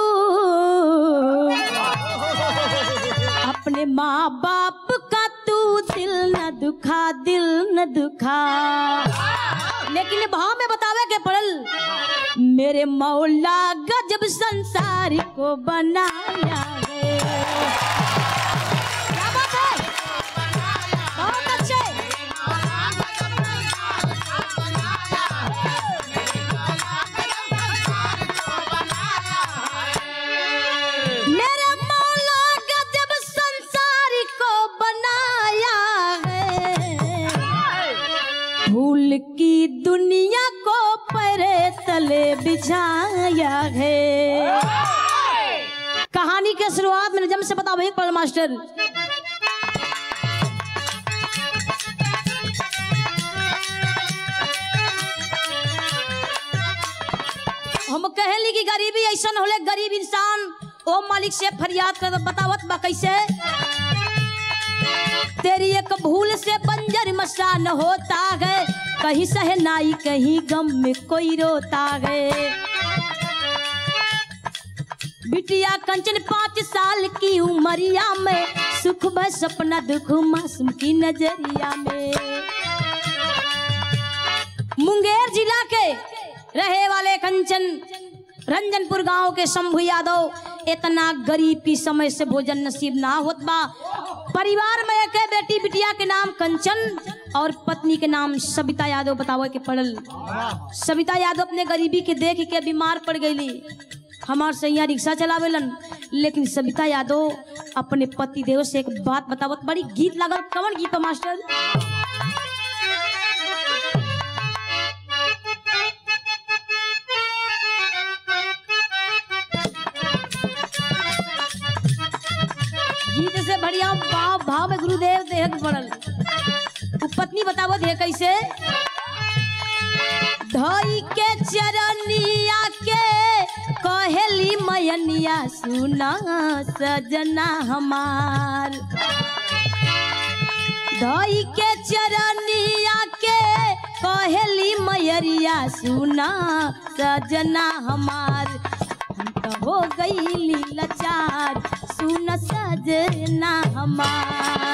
अपने माँ बाप का तू दिल न दुखा, दिल न दुखा, लेकिन भाव में बतावे के पड़ल, मेरे मौला गजब संसारी को बनाया है। क्या बात है, बहुत अच्छे। मेरे मौला गजब संसारी को बनाया है, भूल की दुनिया को परे तले बिछाया है। कहानी के शुरुआत में नज़म से बताओ एक पल मास्टर। हम कहली कि गरीबी ऐसा होले गरीब इंसान ओ मालिक से फरियाद कर बतावत बा कैसे, तेरी एक भूल से बंजर मसान होता है, कहीं सहनाई कहीं गम में कोई रोता है। बिटिया कंचन 5 साल की उमरिया में, सुख ब सपना दुख मासूम की नजरिया में। मुंगेर जिला के रहे वाले कंचन रंजनपुर गांव के शंभू यादव इतना गरीब की समय से भोजन नसीब ना होत बा। परिवार में एक बेटी बिटिया के नाम कंचन और पत्नी के नाम सविता यादव बतावे के पड़ल। सविता यादव अपने गरीबी के देख के बीमार पड़ गई। हमार सैया रिक्शा चलावेलन, लेकिन सविता यादव अपने पति देव से एक बात बतावत बड़ी। गीत लागल, कवन गीत मास्टर? गीत से बढ़िया भाव भाव में गुरुदेव देह के पड़ल। पत्नी बतावत है कैसे, धई के चरनिया के कहली मयनिया सुना सजना हमार, धई के चरनिया के कहली मयरिया सुना सजना हमार, हम तो हो गई लाचार सुना सजना हमार।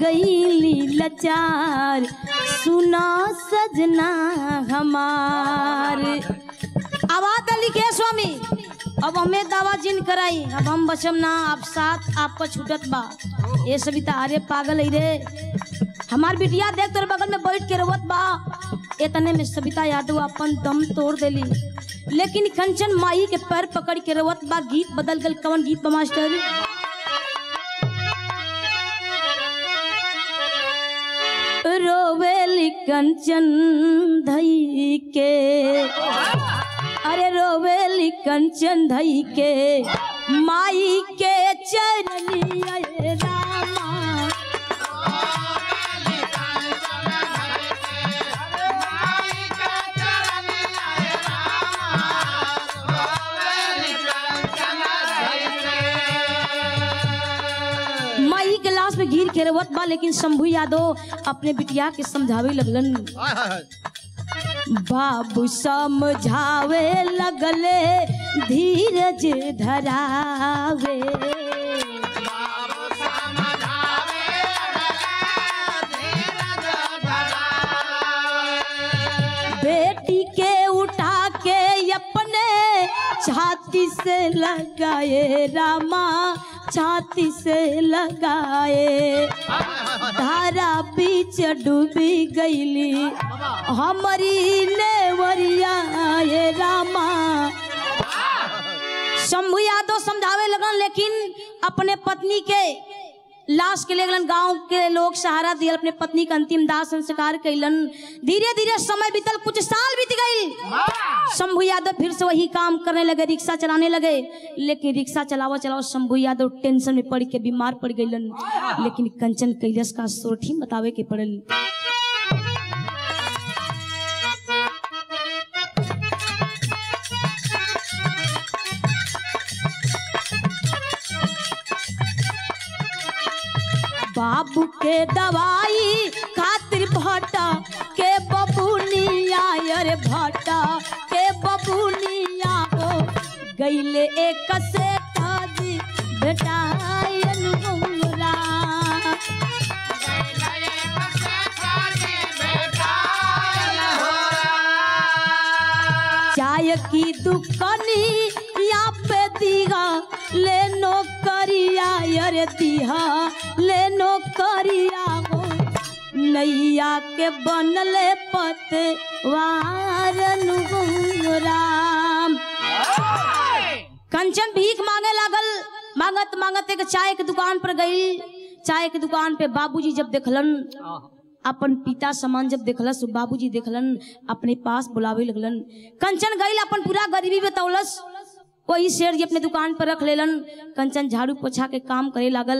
गई लाचार सुना सजना हमार। आवाज लिखे स्वामी, अब हमें दावा जिन कराई, अब हम बचम ना, आप साथ आपका छूटत बा। ये सविता अरे पागल है रे, हमार बिटिया देख तोर बगल में बैठ के रोवत बा। इतने में सविता यादव अपन दम तोड़ देली, लेकिन कंचन माई के पैर पकड़ के रोवत बा। गीत बदल गल, कवन गीत बा मास्टर? रोवेली कंचन धई के, अरे रोवेली कंचन धई के माई के चरनिया रामा, घीर के रवत बा। लेकिन शंभू यादव अपने बिटिया के समझावे लगलन, बाबू समझावे लगले धीरज धरावे, बाबू समझावे धीरज धरावे, बेटी के उठा के अपने छाती से लगाए रामा, छाती से लगाए, धारा बीच डूबी गईली हमारी नेवरिया ये रामा। शंभू यादव समझावे लगन, लेकिन अपने पत्नी के लाश के लेगलन गांव के लोग सहारा दिया। अपने पत्नी का अंतिम दाह संस्कार कैलन। धीरे धीरे समय बीतल, कुछ साल बीत गई। शंभू यादव फिर से वही काम करने लगे, रिक्शा चलाने लगे। लेकिन रिक्शा चलावा चलावा शंभू यादव टेंशन में पड़ के बीमार पड़ गईलन। लेकिन कंचन कैलस का सोठी बतावे के पड़ल, बाबू के दवाई खातिर भाटा के बबुनिया, अरे भाटा के बबुनिया हो गईले एक से खादी बेटायन मुरा, चाय की दुकानी या पे दीगा ले नौकरिया, अरे दीहा ले नौकरिया हो नैया के बनले पतवार राम। कंचन भीख मांगे लागल, मांगत मांगत एक चाय के दुकान पर गई। चाय के दुकान पे बाबूजी जब देखलन, अपन पिता समान जब देखलस, बाबूजी देखलन अपने पास बुलावे लगलन। कंचन गई, अपन पूरा गरीबी बतौलस। वही शेर जी अपने दुकान पर रख लेलन। कंचन झाड़ू पोछा के काम करे लागल।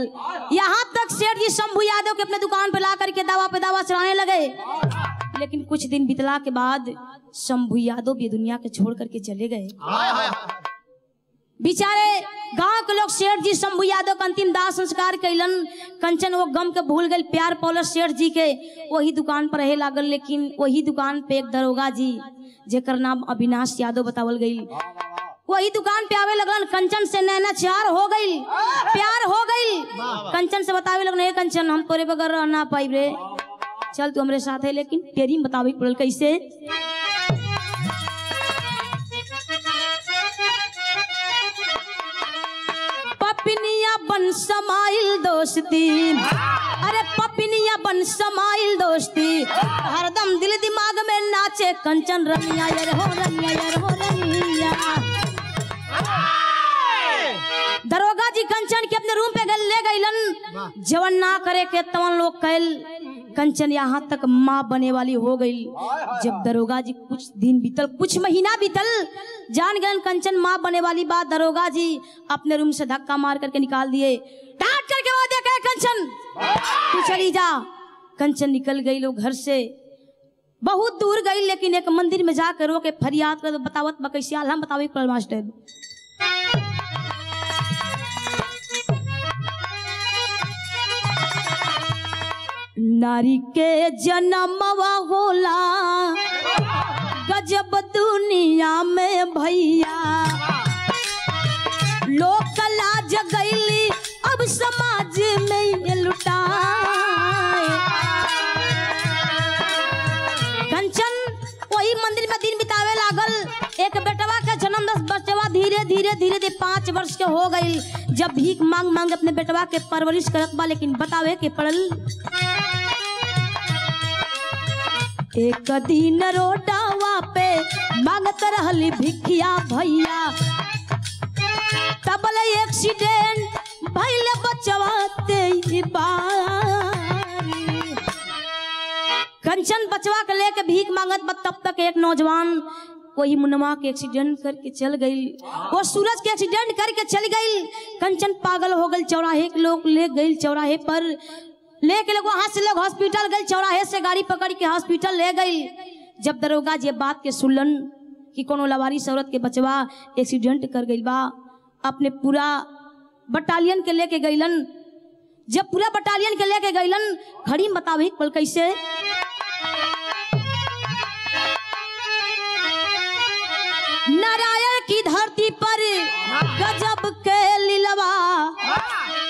यहाँ तक शेर जी शंभू यादव के अपने दुकान पर ला करके दावा पे दावा चलाने लगे। लेकिन कुछ दिन बीतला के बाद शंभू यादव ये दुनिया के छोड़ करके चले गए। बेचारे गांव के लोग शेर जी शंभू यादव का अंतिम दाह संस्कार कैलन। कंचन वो गम के भूल गए, प्यार पौलस शेर जी के। वही दुकान पर रहे लागल, लेकिन वही दुकान पे एक दरोगा जी जेकर नाम अविनाश यादव बतावल गई, वही दुकान पे आवे लगलन कंचन से नैना चार हो गई, प्यार हो गई। कंचन से बतावे लगन, हे कंचन हम तोरे बगैर रह ना पाइब रे, चल तू हमरे साथ है, लेकिन तेरी बतावे पड़ल कैसे। पपनिया बन समाइल दोस्ती, अरे पपनिया बन समाइल दोस्ती, हरदम दिल दिमाग में नाचे कंचन रमिया यार हो रमिया यार हो रमिया। दरोगा जी कंचन के अपने रूम पे ले गईलन, जवन ना करे के तवन लोग कहल कंचन यहाँ तक माँ बने वाली हो गई। जब दरोगा जी कुछ दिन बीतल, कुछ महीना बीतल, जान गए कंचन माँ बने वाली बात, दरोगा जी अपने रूम से धक्का मार करके निकाल दिए। डांट करके वो देखे कंचन तू चली जा। कंचन निकल गई लोग घर से, बहुत दूर गई, लेकिन एक मंदिर में जाकर रो के फरियाद कर बतावत बकैसिया हम बतावे कुल मास्टर। नारी के जनमवा होला गजब दुनिया में भैया, लोग कला जगैली अब समाज में लुटा। कंचन वही मंदिर में दिन बितावे लागल। एक बेटवा के जन्म 10 बचवा धीरे धीरे धीरे धीरे 5 वर्ष के हो गई। जब भीख मांग मांग अपने बेटवा के परवरिश करत बा, लेकिन बतावे के पड़ल। एक दिन रोडावा पे मांगत रहली भिखिया भैया, तब ले एक्सीडेंट भइल बचवा ते बारी। कंचन बचवा के लेके भीख मांगत बा, तब तक एक नौजवान कोई मुन्ना के एक्सीडेंट करके चल गई, वो सूरज के एक्सीडेंट करके चल गई। कंचन पागल हो गई, चौराहे के लोग ले गई, चौराहे पर लेके लोग वहां से लोग हॉस्पिटल गए, चौराहे से गाड़ी पकड़ के हॉस्पिटल ले गई। जब दरोगा जी बात के सुनलन कि कोनो लावारिस औरत के बचवा एक्सीडेंट कर गई बा, अपने पूरा बटालियन के लेके गईलन। जब पूरा बटालियन के लेके गईलन, घड़ी बतावे कुल कैसे। नारायण की धरती पर गजब के लीलवा,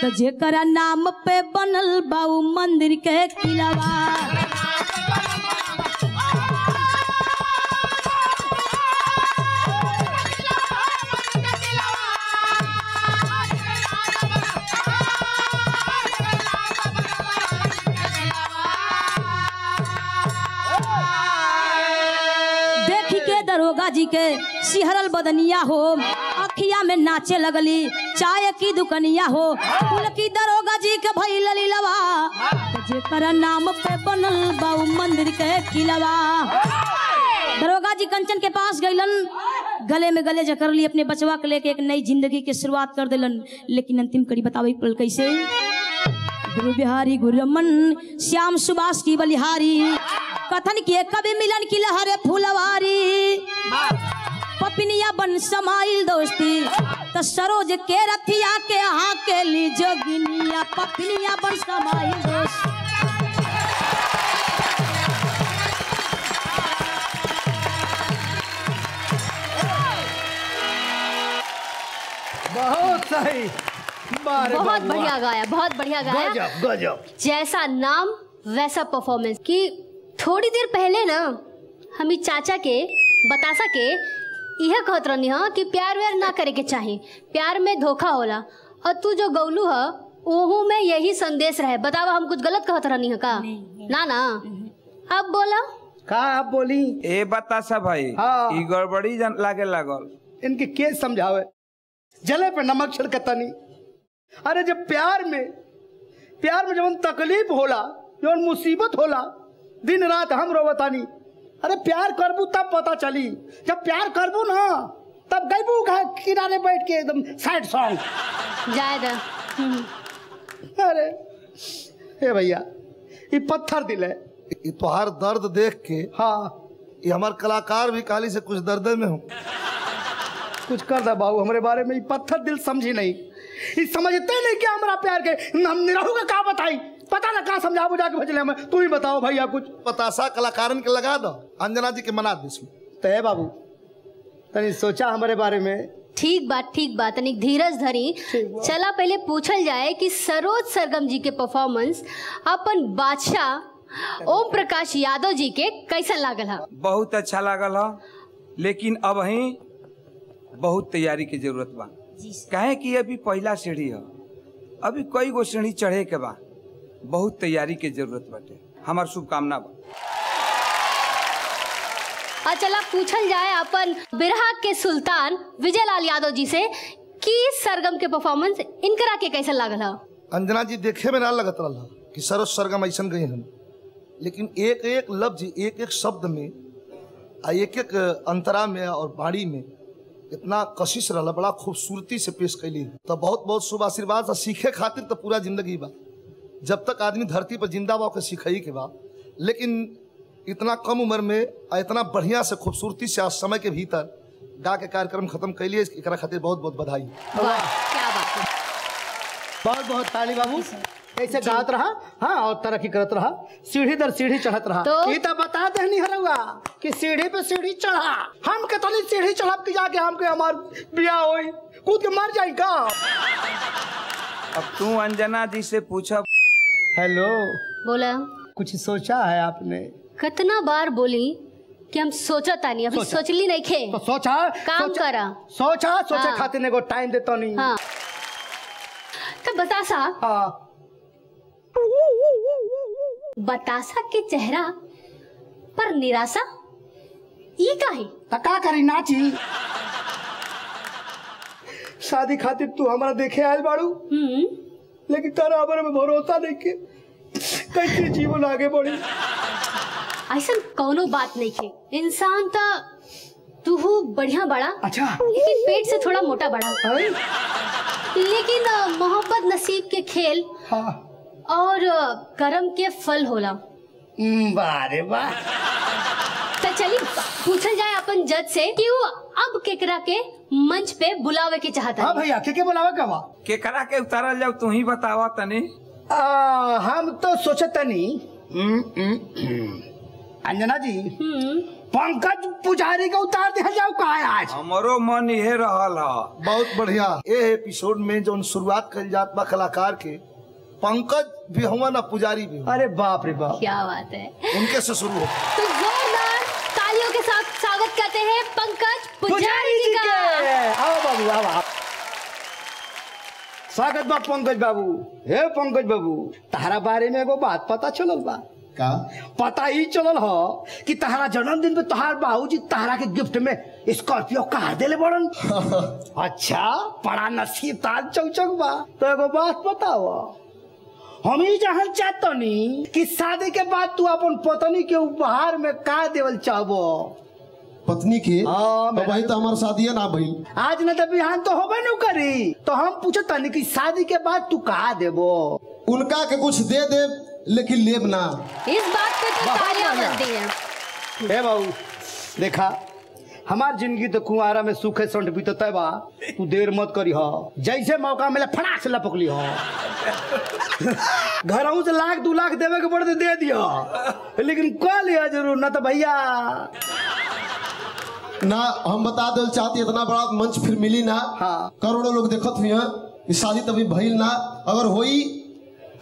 तो जेकरा नाम पे बनल बाऊ मंदिर के किलावा। देखी के दरोगा जी के सिहरल बदनिया हो, अखिया में नाचे लगली चाय की दुकनिया हो। कुल की दरोगा जी के भई ललीलवा, जेकरा नाम पे बनल बाऊ मंदिर के किलवा। दरोगा जी कंचन के पास गईलन, गले में गले जकर ली, अपने बचवा के लेके एक नई जिंदगी की शुरुआत कर दिलन। लेकिन अंतिम कड़ी बतावे पड़ल कैसे। गुरु बिहारी गुरमन श्याम सुभाष की बलिहारी, कथन किए कभी मिलन की लहरे फूलवारी। पपनिया बन समाइल दोस्ती, तो सरोज के रथिया के हाँ के ली जोगिनिया। पपनिया बन समाइल दोस्ती। बहुत सही, बहुत बढ़िया गाया। गजब। जैसा नाम वैसा परफॉर्मेंस। कि थोड़ी देर पहले ना हमी चाचा के बतासा के यह कहत रहनी है कि प्यार व्यार ना करे के चाहिए, प्यार में धोखा होला, और तू जो गौलू है ओहू में यही संदेश रहे। बतावा हम कुछ गलत कहत रहनी है का? ना अब बोला का? आप बोली ए बतासा भाई, हाँ। ई गड़बड़ी लागे लागल, इनके के समझावे, जले पे नमक छिड़कता नहीं। अरे जब प्यार में जब तकलीफ होला, जब मुसीबत होला, दिन रात हम रोवतानी। अरे प्यार करबू तब पता चली, जब प्यार करबू ना तब गईबू किनारे बैठ के एकदम सैड सॉन्ग जायदा। अरे हे भैया, ये पत्थर दिल है, ये तो हर दर्द देख के, हाँ ये हमारे कलाकार भी काली से कुछ दर्द में हो। कुछ कर दे बाबू हमारे बारे में, ये पत्थर दिल समझी नहीं, ये समझते नहीं क्या हमारा प्यार के हम निराहू का क्या बताई, पता ना कहाँ समझा बुझा के भेजले हमें। तू ही बताओ भैया कुछ। बतासा कलाकारन के लगा दो, अंजना जी के मना दो इसमें। तय बाबू तनी सोचा हमारे बारे में ठीक बात यानी धीरज धरी। चला पहले पूछल जाए कि सरोज सरगम जी के परफॉर्मेंस अपन बादशाह ओम प्रकाश यादव जी के कैसन लागल है? बहुत अच्छा लागल है, लेकिन अब ही बहुत तैयारी की जरूरत बा। कहे कि अभी पहला सीढ़ी है, अभी कई गो सीढ़ी चढ़े के बा, बहुत तैयारी के जरूरत बाटे। हमार शुभकामना बा। चला पूछल जाए अपन बिरहा के सुल्तान विजयलाल यादव जी से कि सरगम के परफॉर्मेंस इनकरा के कैसा लागल है? अंजना जी देखे में ना लगत रहा कि सरोज सरगम ऐसा गई हम, लेकिन एक एक लफ्ज एक एक शब्द में एक एक अंतरा में और बाड़ी में इतना कशिश रहा, बड़ा खूबसूरती से पेश कैली। तो बहुत बहुत शुभ आशीर्वाद। सीखे खातिर तो पूरा जिंदगी बा, जब तक आदमी धरती पर जिंदा बा के सीखई के बा, लेकिन इतना कम उम्र में इतना बढ़िया से खूबसूरती से आज समय के भीतर गा के कार्यक्रम खत्म कैलिए। एकरा खातिर बहुत बहुत बधाई। क्या बात, बहुत बहुत ताली बाबू। ऐसे गात रहा हाँ और तरक्की करत रहा, सीढ़ी दर सीढ़ी चढ़त रहा। तो बता देनी हरुआ कि सीढ़ी पे सीढ़ी चढ़ा, हम कितनी सीढ़ी चढ़ब के जाके हमके हमार ब्याह होई, कूद के मर जाई का। अब तू अंजना जी से पूछा। हेलो बोला, कुछ सोचा है आपने? कितना बार बोली कि हम सोचा था नहीं, अभी सोचली नहीं खे। तो सोचा काम सोचा, करा सोचा सोचे हाँ। खाते को टाइम देता नहीं हाँ। तो बतासा हाँ। बतासा के चेहरा पर निराशा ये काहे? तका करी नाची। शादी खातिर तू हमारा देखे आयल बाड़ू, लेकिन तारा हमारे में भरोसा नहीं के कैसे जीवन आगे बढ़ी। ऐसा कोनो बात नहीं है, इंसान तो तू बढ़िया बड़ा अच्छा, लेकिन पेट से थोड़ा मोटा बड़ा, लेकिन मोहब्बत नसीब के खेल हाँ। और कर्म के फल होला। बारे बार। तो चलिए पूछल जाए अपन जज से कि वो अब केकरा के मंच पे बुलावे के चाहता है। हाँ भैया के बुलावे का वा? केकरा के उतारल जाओ तू ही बतावा तनी। हम तो सोचे तनी अंजना जी पंकज पुजारी का उतार दिया जाओ का है आज। हमारो मन ये रहल है। बहुत बढ़िया। ये एपिसोड में जो शुरुआत कर जात बा कलाकार के, पंकज भी हुआ ना पुजारी भी हुआ। अरे बाप रे बाप, क्या बात है। उनके से शुरू हो। तो जोरदार तालियों के साथ स्वागत करते हैं पंकज पुजारी जी का। आओ बाबू आओ, स्वागत बा पंकज बाबू। हे पंकज बाबू, तारा बारे में एगो बात पता चलल बा का? पता ही चलल हो कि तहरा जन्मदिन पे तोहार बाबूजी तहरा के गिफ्ट में स्कॉर्पियो कार देले बड़न। अच्छा बड़ा नसीब ताज चौचक बा। तो एगो बात बताओ, हम ही जहन चाहतनी कि शादी के बाद तू अपन पत्नी के उपहार में का देवल चाहबो? पत्नी के तो भाई तो हमार शादी है ना भाई, आज न तो बिहान तो होबे न करी। तो हम पूछतनी कि शादी के बाद तू का देबो? उनका के कुछ दे दे, लेकिन लेब ना। इस बात पे तो तालियां बनती हैं। ए बाबू देखा, हमार जिंदगी तो कुआरा में सूखे संट बीतत बा, तू देर मत करी हो, जैसे मौका मिले फटाक से लपकली हो। घरहू से 1 लाख 2 लाख देवे के पड़ते दे दियो, लेकिन कह लिया जरूर ना। तो भैया ना हम बता दे चाहती, इतना बड़ा मंच फिर मिली ना हाँ। करोड़ों लोग देखत हुए, शादी तभी भइल ना, अगर होई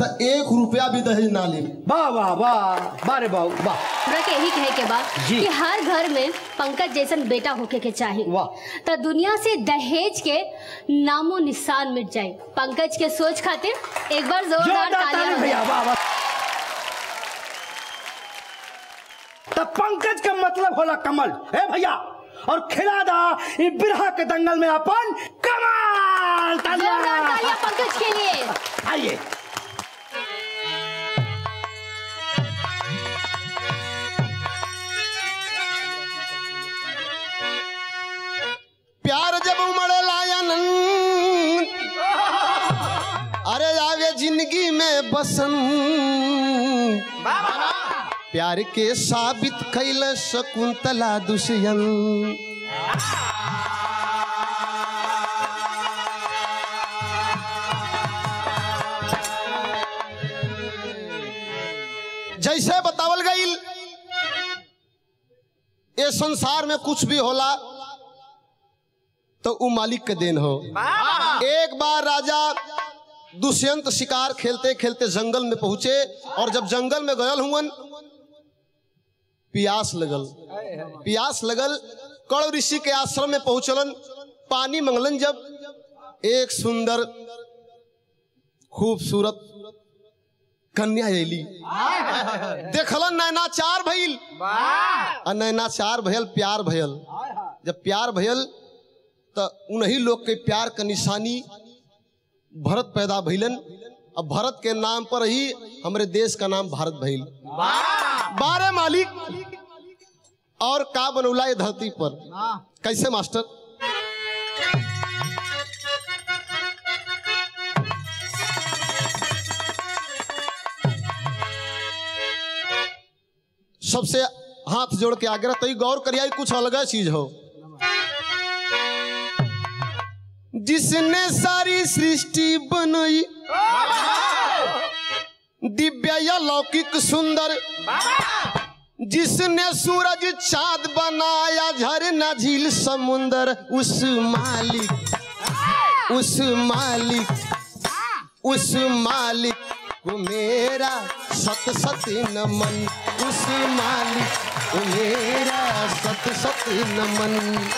तो 1 रुपया भी दहेज ना ले। वाह वाह वाह, बारे बाबू वाह। यही कहे के बाद कि हर घर में पंकज जैसन बेटा होके के चाहिए, तो दुनिया से दहेज के नामो निशान मिट जाए। पंकज के सोच खातिर एक बार जोरदार तालियां भैया। वाह। तो पंकज का मतलब होला कमल है भैया, और खिला दा बिरहा के दंगल में अपन कमाल। तालियां पंकज के लिए। आइए प्यार जब उमड़े लायन, अरे आगे जिंदगी में बसन, प्यार के साबित कैल शकुंतला दुष्यन। जैसे बतावल गईल, ये संसार में कुछ भी होला तो वो मालिक के देन हो। एक बार राजा दुष्यंत शिकार खेलते खेलते जंगल में पहुंचे और जब जंगल में गयल हुवन पियास लगल कण ऋषि के आश्रम में पहुंचलन, पानी मंगलन। जब एक सुंदर खूबसूरत कन्या एली, देखलन नैनाचार भइल, नैनाचार भयल, प्यार भयल। जब प्यार भयल तो उन्हीं लोग के प्यार का निशानी भरत पैदा भइलन। अब भरत के नाम पर ही हमारे देश का नाम भारत भइल। बारह मालिक और का बनौला ये धरती पर। कैसे मास्टर? सबसे हाथ जोड़ के आगे रहते गौर करिए, कुछ अलग चीज हो। जिसने सारी सृष्टि बनाई, दिव्य या लौकिक सुंदर, जिसने सूरज चाँद बनाया, झरना झील समुंदर, उस मालिक को मेरा सत सत नमन, उस मालिक को मेरा सत सत नमन।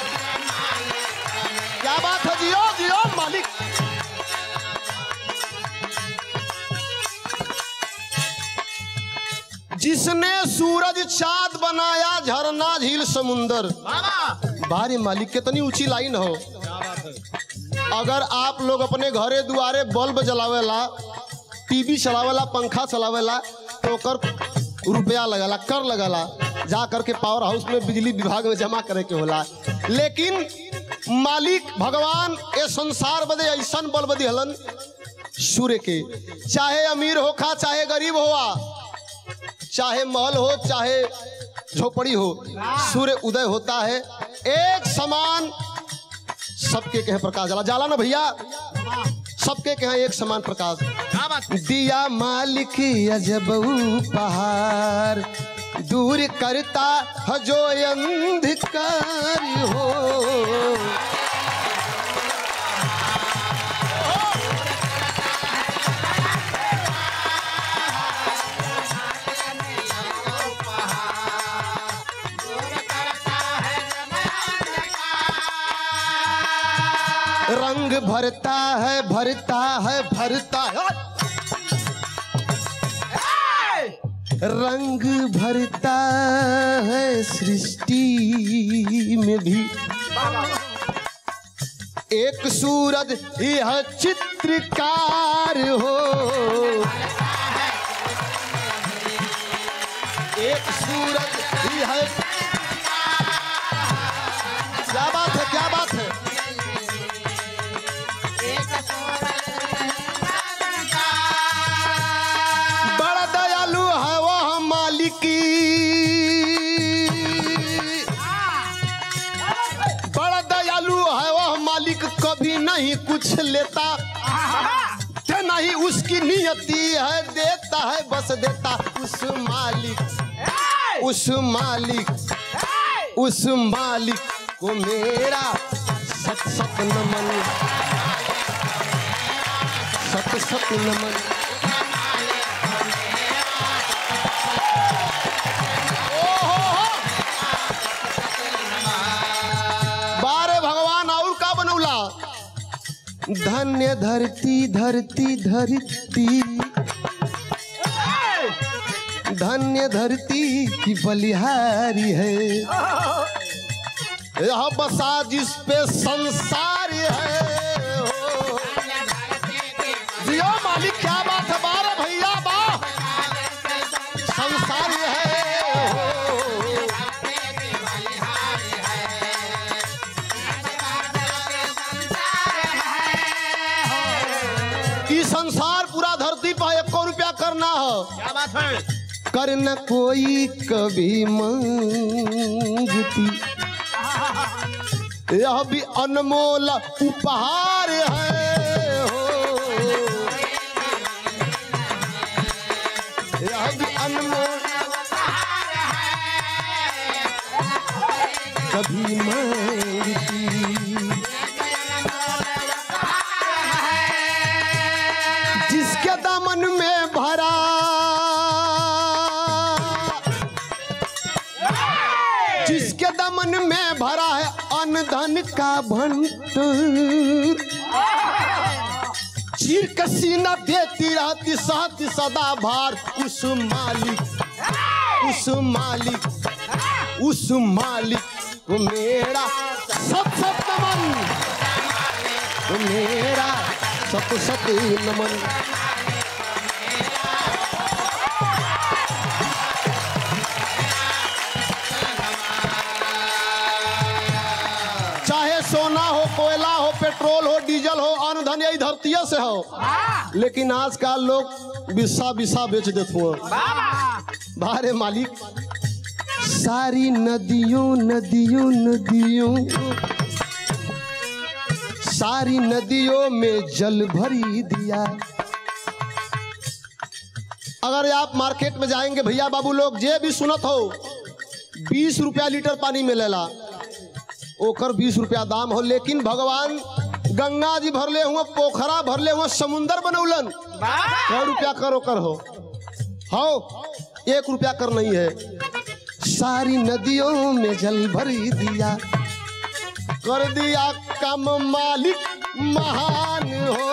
क्या बात है, जियो जियो मालिक। जिसने सूरज चाँद बनाया, झरना झील समुंदर, बारे मालिक के तनी ऊंची लाइन हो। अगर आप लोग अपने घरे दुआरे बल्ब जलावेला, टीवी चलावेला, पंखा चलावेला तो कर रुपया लगला, कर लगला, जा करके पावर हाउस में बिजली विभाग में जमा करे के होला। लेकिन मालिक भगवान ये संसार बदे ऐसा बल्ब दिहलन सूर्य के, चाहे अमीर होखा चाहे गरीब होवा, चाहे महल हो चाहे झोपड़ी हो, सूर्य उदय होता है एक समान सबके कहे प्रकाश जला। जला ना भैया, सबके कहे एक समान प्रकाश दिया मालिक। अजब उपहार दूर करता है जो अंधकार हो, रंग भरता है भरता है भरता है, रंग भरता है सृष्टि में भी। एक सूरज यह चित्रकार हो, एक सूरज यह। क्या बात है, क्या बात है। बड़ा दयालु है वह मालिक, बड़ा दयालु है वह मालिक, कभी नहीं कुछ लेता, नहीं उसकी नियति है, देता है बस देता। उस मालिक को मेरा सत सत नमन, सत सत नमन। बारे भगवान और का बनौला। धन्य धरती धरती धरती, धन्य धरती की बलिहारी है, यह बसा जिस पे संसार है। क्या बात है, बारे भैया वाह। संसार है, इस संसार पूरा धरती पर एक रुपया करना हो। क्या बात है, करना कोई कभी मांगती, यह भी अनमोल उपहार है। कभी मांगती के दामन में भरा, जिसके दामन में भरा है अन्न धन का भंडार, चीर के सीना देती रहती साथ सदा भार। उस मालिक, उस मालिक, उस मालिक मेरा सब सब नमन, मेरा सब सब नमन। चाहे सोना हो, कोयला हो, पेट्रोल हो, डीजल हो, अन्न धन यही धरती से हो, लेकिन आजकल लोग बिस्सा बिस्सा बेच देते हो। बारे मालिक सारी नदियों नदियों नदियों, सारी नदियों में जल भरी दिया। अगर आप मार्केट में जाएंगे भैया बाबू लोग जे भी सुनत हो, 20 रुपया लीटर पानी मिलेला, ओकर 20 रुपया दाम हो, लेकिन भगवान गंगा जी भरले हुआ, पोखरा भरले हुआ, समुंदर बनौलन, 100 रुपया कर ओकर हो, हाँ 1 रुपया कर नहीं है। सारी नदियों में जल भरी दिया, कर दिया काम मालिक महान हो।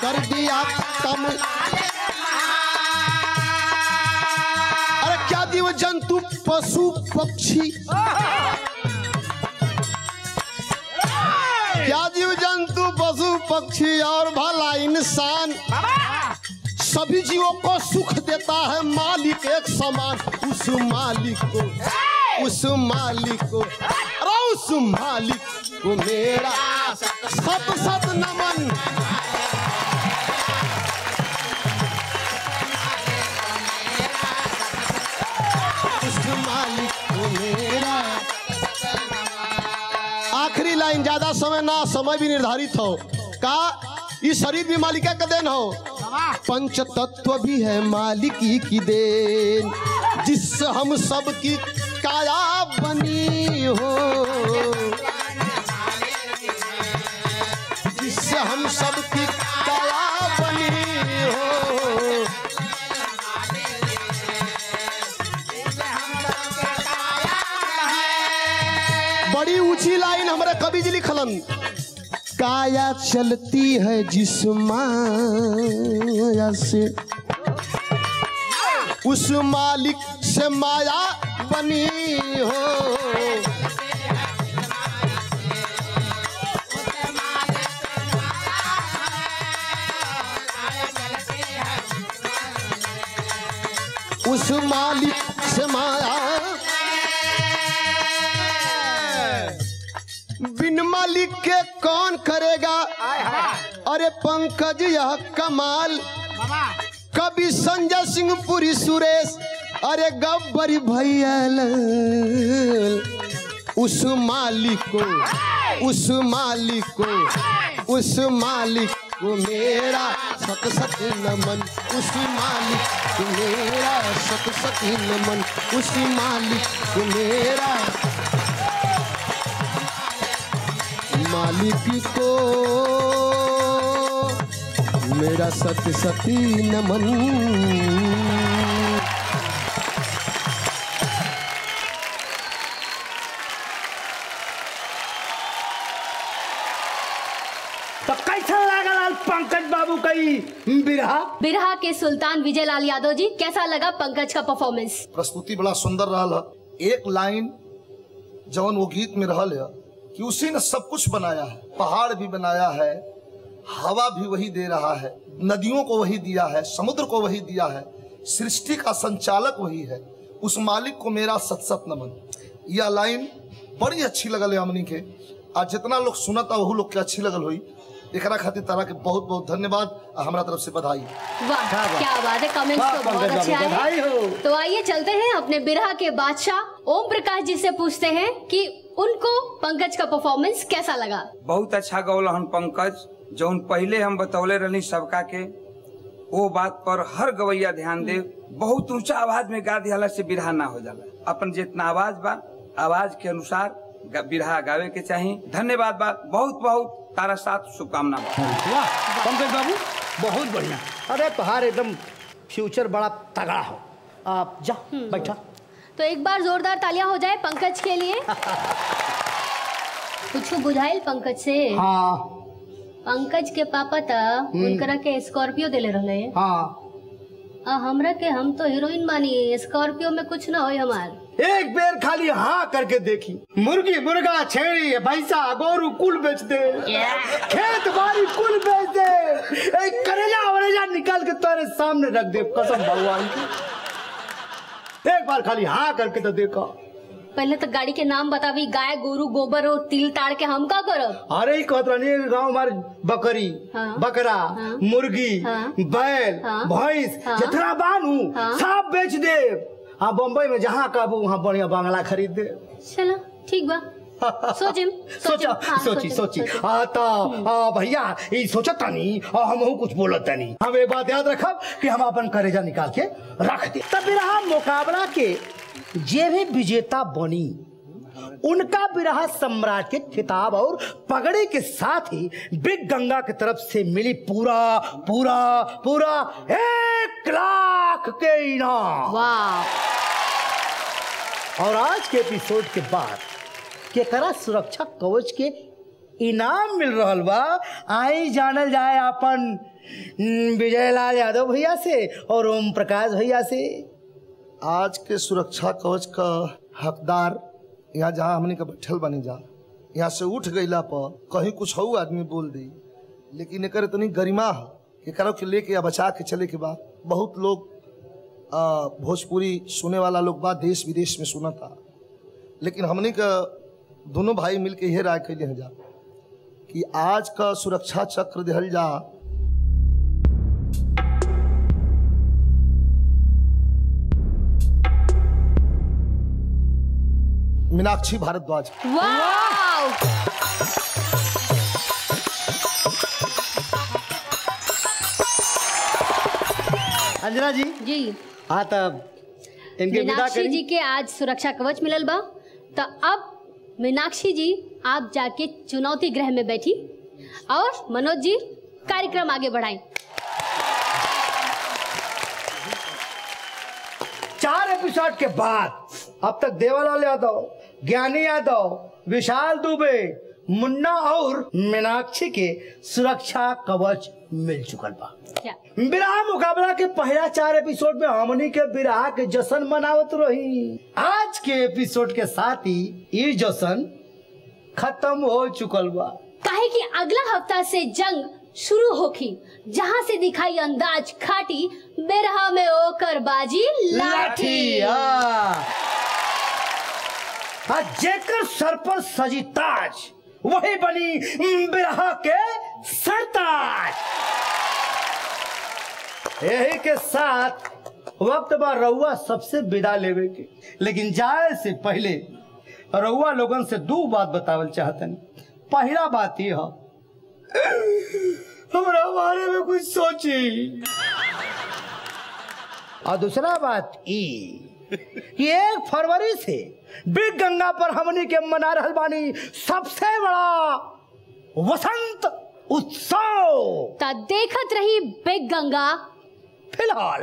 कर दिया काम, अरे क्या जीव जंतु पशु पक्षी, क्या जीव जंतु पशु पक्षी और भला इंसान, सभी जीवों को सुख देता है मालिक एक समान। उस मालिक को, उस मालिक को, उस मालिक को मेरा सब सब नमन। उस मालिक को मेरा, आखिरी लाइन, ज्यादा समय ना, समय भी निर्धारित हो का, ये शरीर भी मालिका का देन हो, पंच तत्व भी है मालिकी की देन, जिससे हम सब की काया बनी हो, जिससे हम सब की काया बनी हो। बड़ी ऊंची लाइन हमारे कवि जी लिखलन, काया चलती है जिस माया से, उस मालिक से माया बनी हो, उस मालिक से माया। बिन मालिक के कौन करेगा, अरे पंकज यह कमाल, कभी संजय सिंह पुरी सुरेश, अरे गब्बरी भैयालाल। उस मालिक को, उस मालिक को, उस मालिक को मेरा सत सत नमन। उस मालिक को मेरा सत सत नमन। उस मालिक को मेरा, मालिक को मेरा सत सती नमन। तो कैसा लगा पंकज बाबू का बिरहा? बिरहा के सुल्तान विजयलाल यादव जी, कैसा लगा पंकज का परफॉर्मेंस? प्रस्तुति बड़ा सुंदर रहा। एक लाइन जवन वो गीत में रहा लिया कि उसी ने सब कुछ बनाया है, पहाड़ भी बनाया है, हवा भी वही दे रहा है, नदियों को वही दिया है, समुद्र को वही दिया है, सृष्टि का संचालक वही है। उस मालिक को मेरा सत सत नमन, यह लाइन बड़ी अच्छी लगल हमनी के। आज जितना लोग सुनता वह लोग के अच्छी लगल हुई, एकरा खातिर तारा के बहुत बहुत धन्यवाद, हमारा तरफ से बधाई। वाह क्या बात है, कमेंट्स तो बहुत अच्छे आए। तो आइए चलते हैं अपने बिरहा के बादशाह ओम प्रकाश जी से पूछते हैं कि उनको पंकज का परफॉर्मेंस कैसा लगा? बहुत अच्छा गौल हम पंकज, जो उन पहले हम बतौले रहनी सबका के वो बात पर हर गवैया ध्यान दे। बहुत ऊंचा आवाज में गा दियाला से बिरहा ना हो जाला। अपन जितना आवाज बा आवाज के अनुसार बिरहा गावे के चाहिए। धन्यवाद बा, बहुत बहुत तारा साथ शुभकामना। पंकज बाबू बहुत बढ़िया। अरे पहाड़ एकदम फ्यूचर बड़ा तगड़ा हो। आप जा बैठा तो एक बार जोरदार तालियां हो जाए पंकज के लिए। कुछ बुझाइल पंकज से। हाँ। पंकज के पापा ता उनकरा के स्कॉर्पियो दिले रहे। हाँ। हमरा के हम तो हीरोइन मानी, स्कॉर्पियो में कुछ ना हो हमार। एक बेर खाली हाँ करके देखी। मुर्गी मुर्गा छेड़ी भैंसा गोरू कुल बेच दे। खेत बारी कुल बेच दे। एक करेला वरेला निकाल के तेरे सामने रख दे, कसम भगवान की। एक बार खाली हाँ करके तो देखा। पहले तो गाड़ी के नाम बतावी, गाय गोरू गोबर और तिल ताड़ के हम का करब। अरे कहत रहनी गाँव हमारे बकरी, हाँ, बकरा, हाँ, मुर्गी, हाँ, बैल, हाँ, भैंस, हाँ, जतरा बानू, हाँ, सब बेच दे। हाँ, बम्बई में जहाँ कहबू वहाँ बढ़िया बंगला खरीद दे। चलो ठीक बा, सोचिम, सोचिम, हाँ, सोची सोची। भैया ये सोचा तानी हम कुछ बोलत तानी। हम एक बात याद रखब कि हम अपन करेजा निकाल के रख दे। तब बिरहा मुकाबला के जे भी विजेता बनी उनका बिरहा सम्राट के खिताब और पगड़ी के साथ ही बिग गंगा की तरफ से मिली पूरा पूरा पूरा 1 लाख के इनाम। वाह। और आज के एपिसोड के बाद केकरा सुरक्षा कवच के इनाम मिल रहा बा, आई जानल जाए अपन विजयलाल यादव भैया से और ओम प्रकाश भैया से। आज के सुरक्षा कवच का हकदार यहाँ जहाँ हमने का बैठल बनी जा, यहाँ से उठ गईला पर कहीं कुछ हो आदमी बोल दी, लेकिन एक इतनी गरिमा है कि लेके या बचा के चले के बाद बहुत लोग भोजपुरी सुने वाला लोग बात देश विदेश में सुना था, लेकिन हमने का दोनों भाई मिलके यह राय कैले जा कि आज का सुरक्षा चक्र दिहल जा मीनाक्षी भारद्वाज। वाव। अंजना जी। जी। हाँ तब इनके मीनाक्षी जी के आज सुरक्षा कवच मिलल बा, तो अब मीनाक्षी जी आप जाके चुनौती गृह में बैठी और मनोज जी कार्यक्रम आगे बढ़ाएं। 4 एपिसोड के बाद अब तक देवालाल यादव, ज्ञानी यादव, विशाल दुबे, मुन्ना और मीनाक्षी के सुरक्षा कवच मिल चुकल बा। बिरहा मुकाबला के पहला 4 एपिसोड में हमनी के बिरहा के जश्न मनावत रही। आज के एपिसोड के साथ ही ये जश्न खत्म हो चुकल बा, काहे कि अगला हफ्ता से जंग शुरू होखी, जहाँ से दिखाई अंदाज खाटी, बिरहा में ओकर बाजी लाठी। जेकर सर पर सजी ताज वही बनी बिरहा के सरताज। यही के साथ वक्त बा रउआ सबसे विदा लेवे के, लेकिन जाए से पहले रउआ लोगन से 2 बात बतावल चाहतन। पहला बात यह हमरा बारे में कुछ सोची, और दूसरा बात ई 1 फरवरी से बिग गंगा पर हमनी के मना रहल बानी सबसे बड़ा वसंत उत्सव। ता देखत रही बिग गंगा। फिलहाल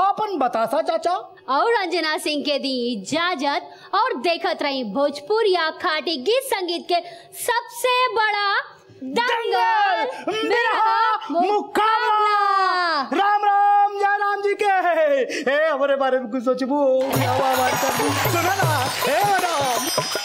अपन बतासा चाचा और अंजना सिंह के दी इजाजत, और देखत रही भोजपुरी या खाटी गीत संगीत के सबसे बड़ा दंगल बिरहा मुकाबला। राम राम जय राम जी के। हमारे बारे में कुछ सोचबू, सुना ना हे राम।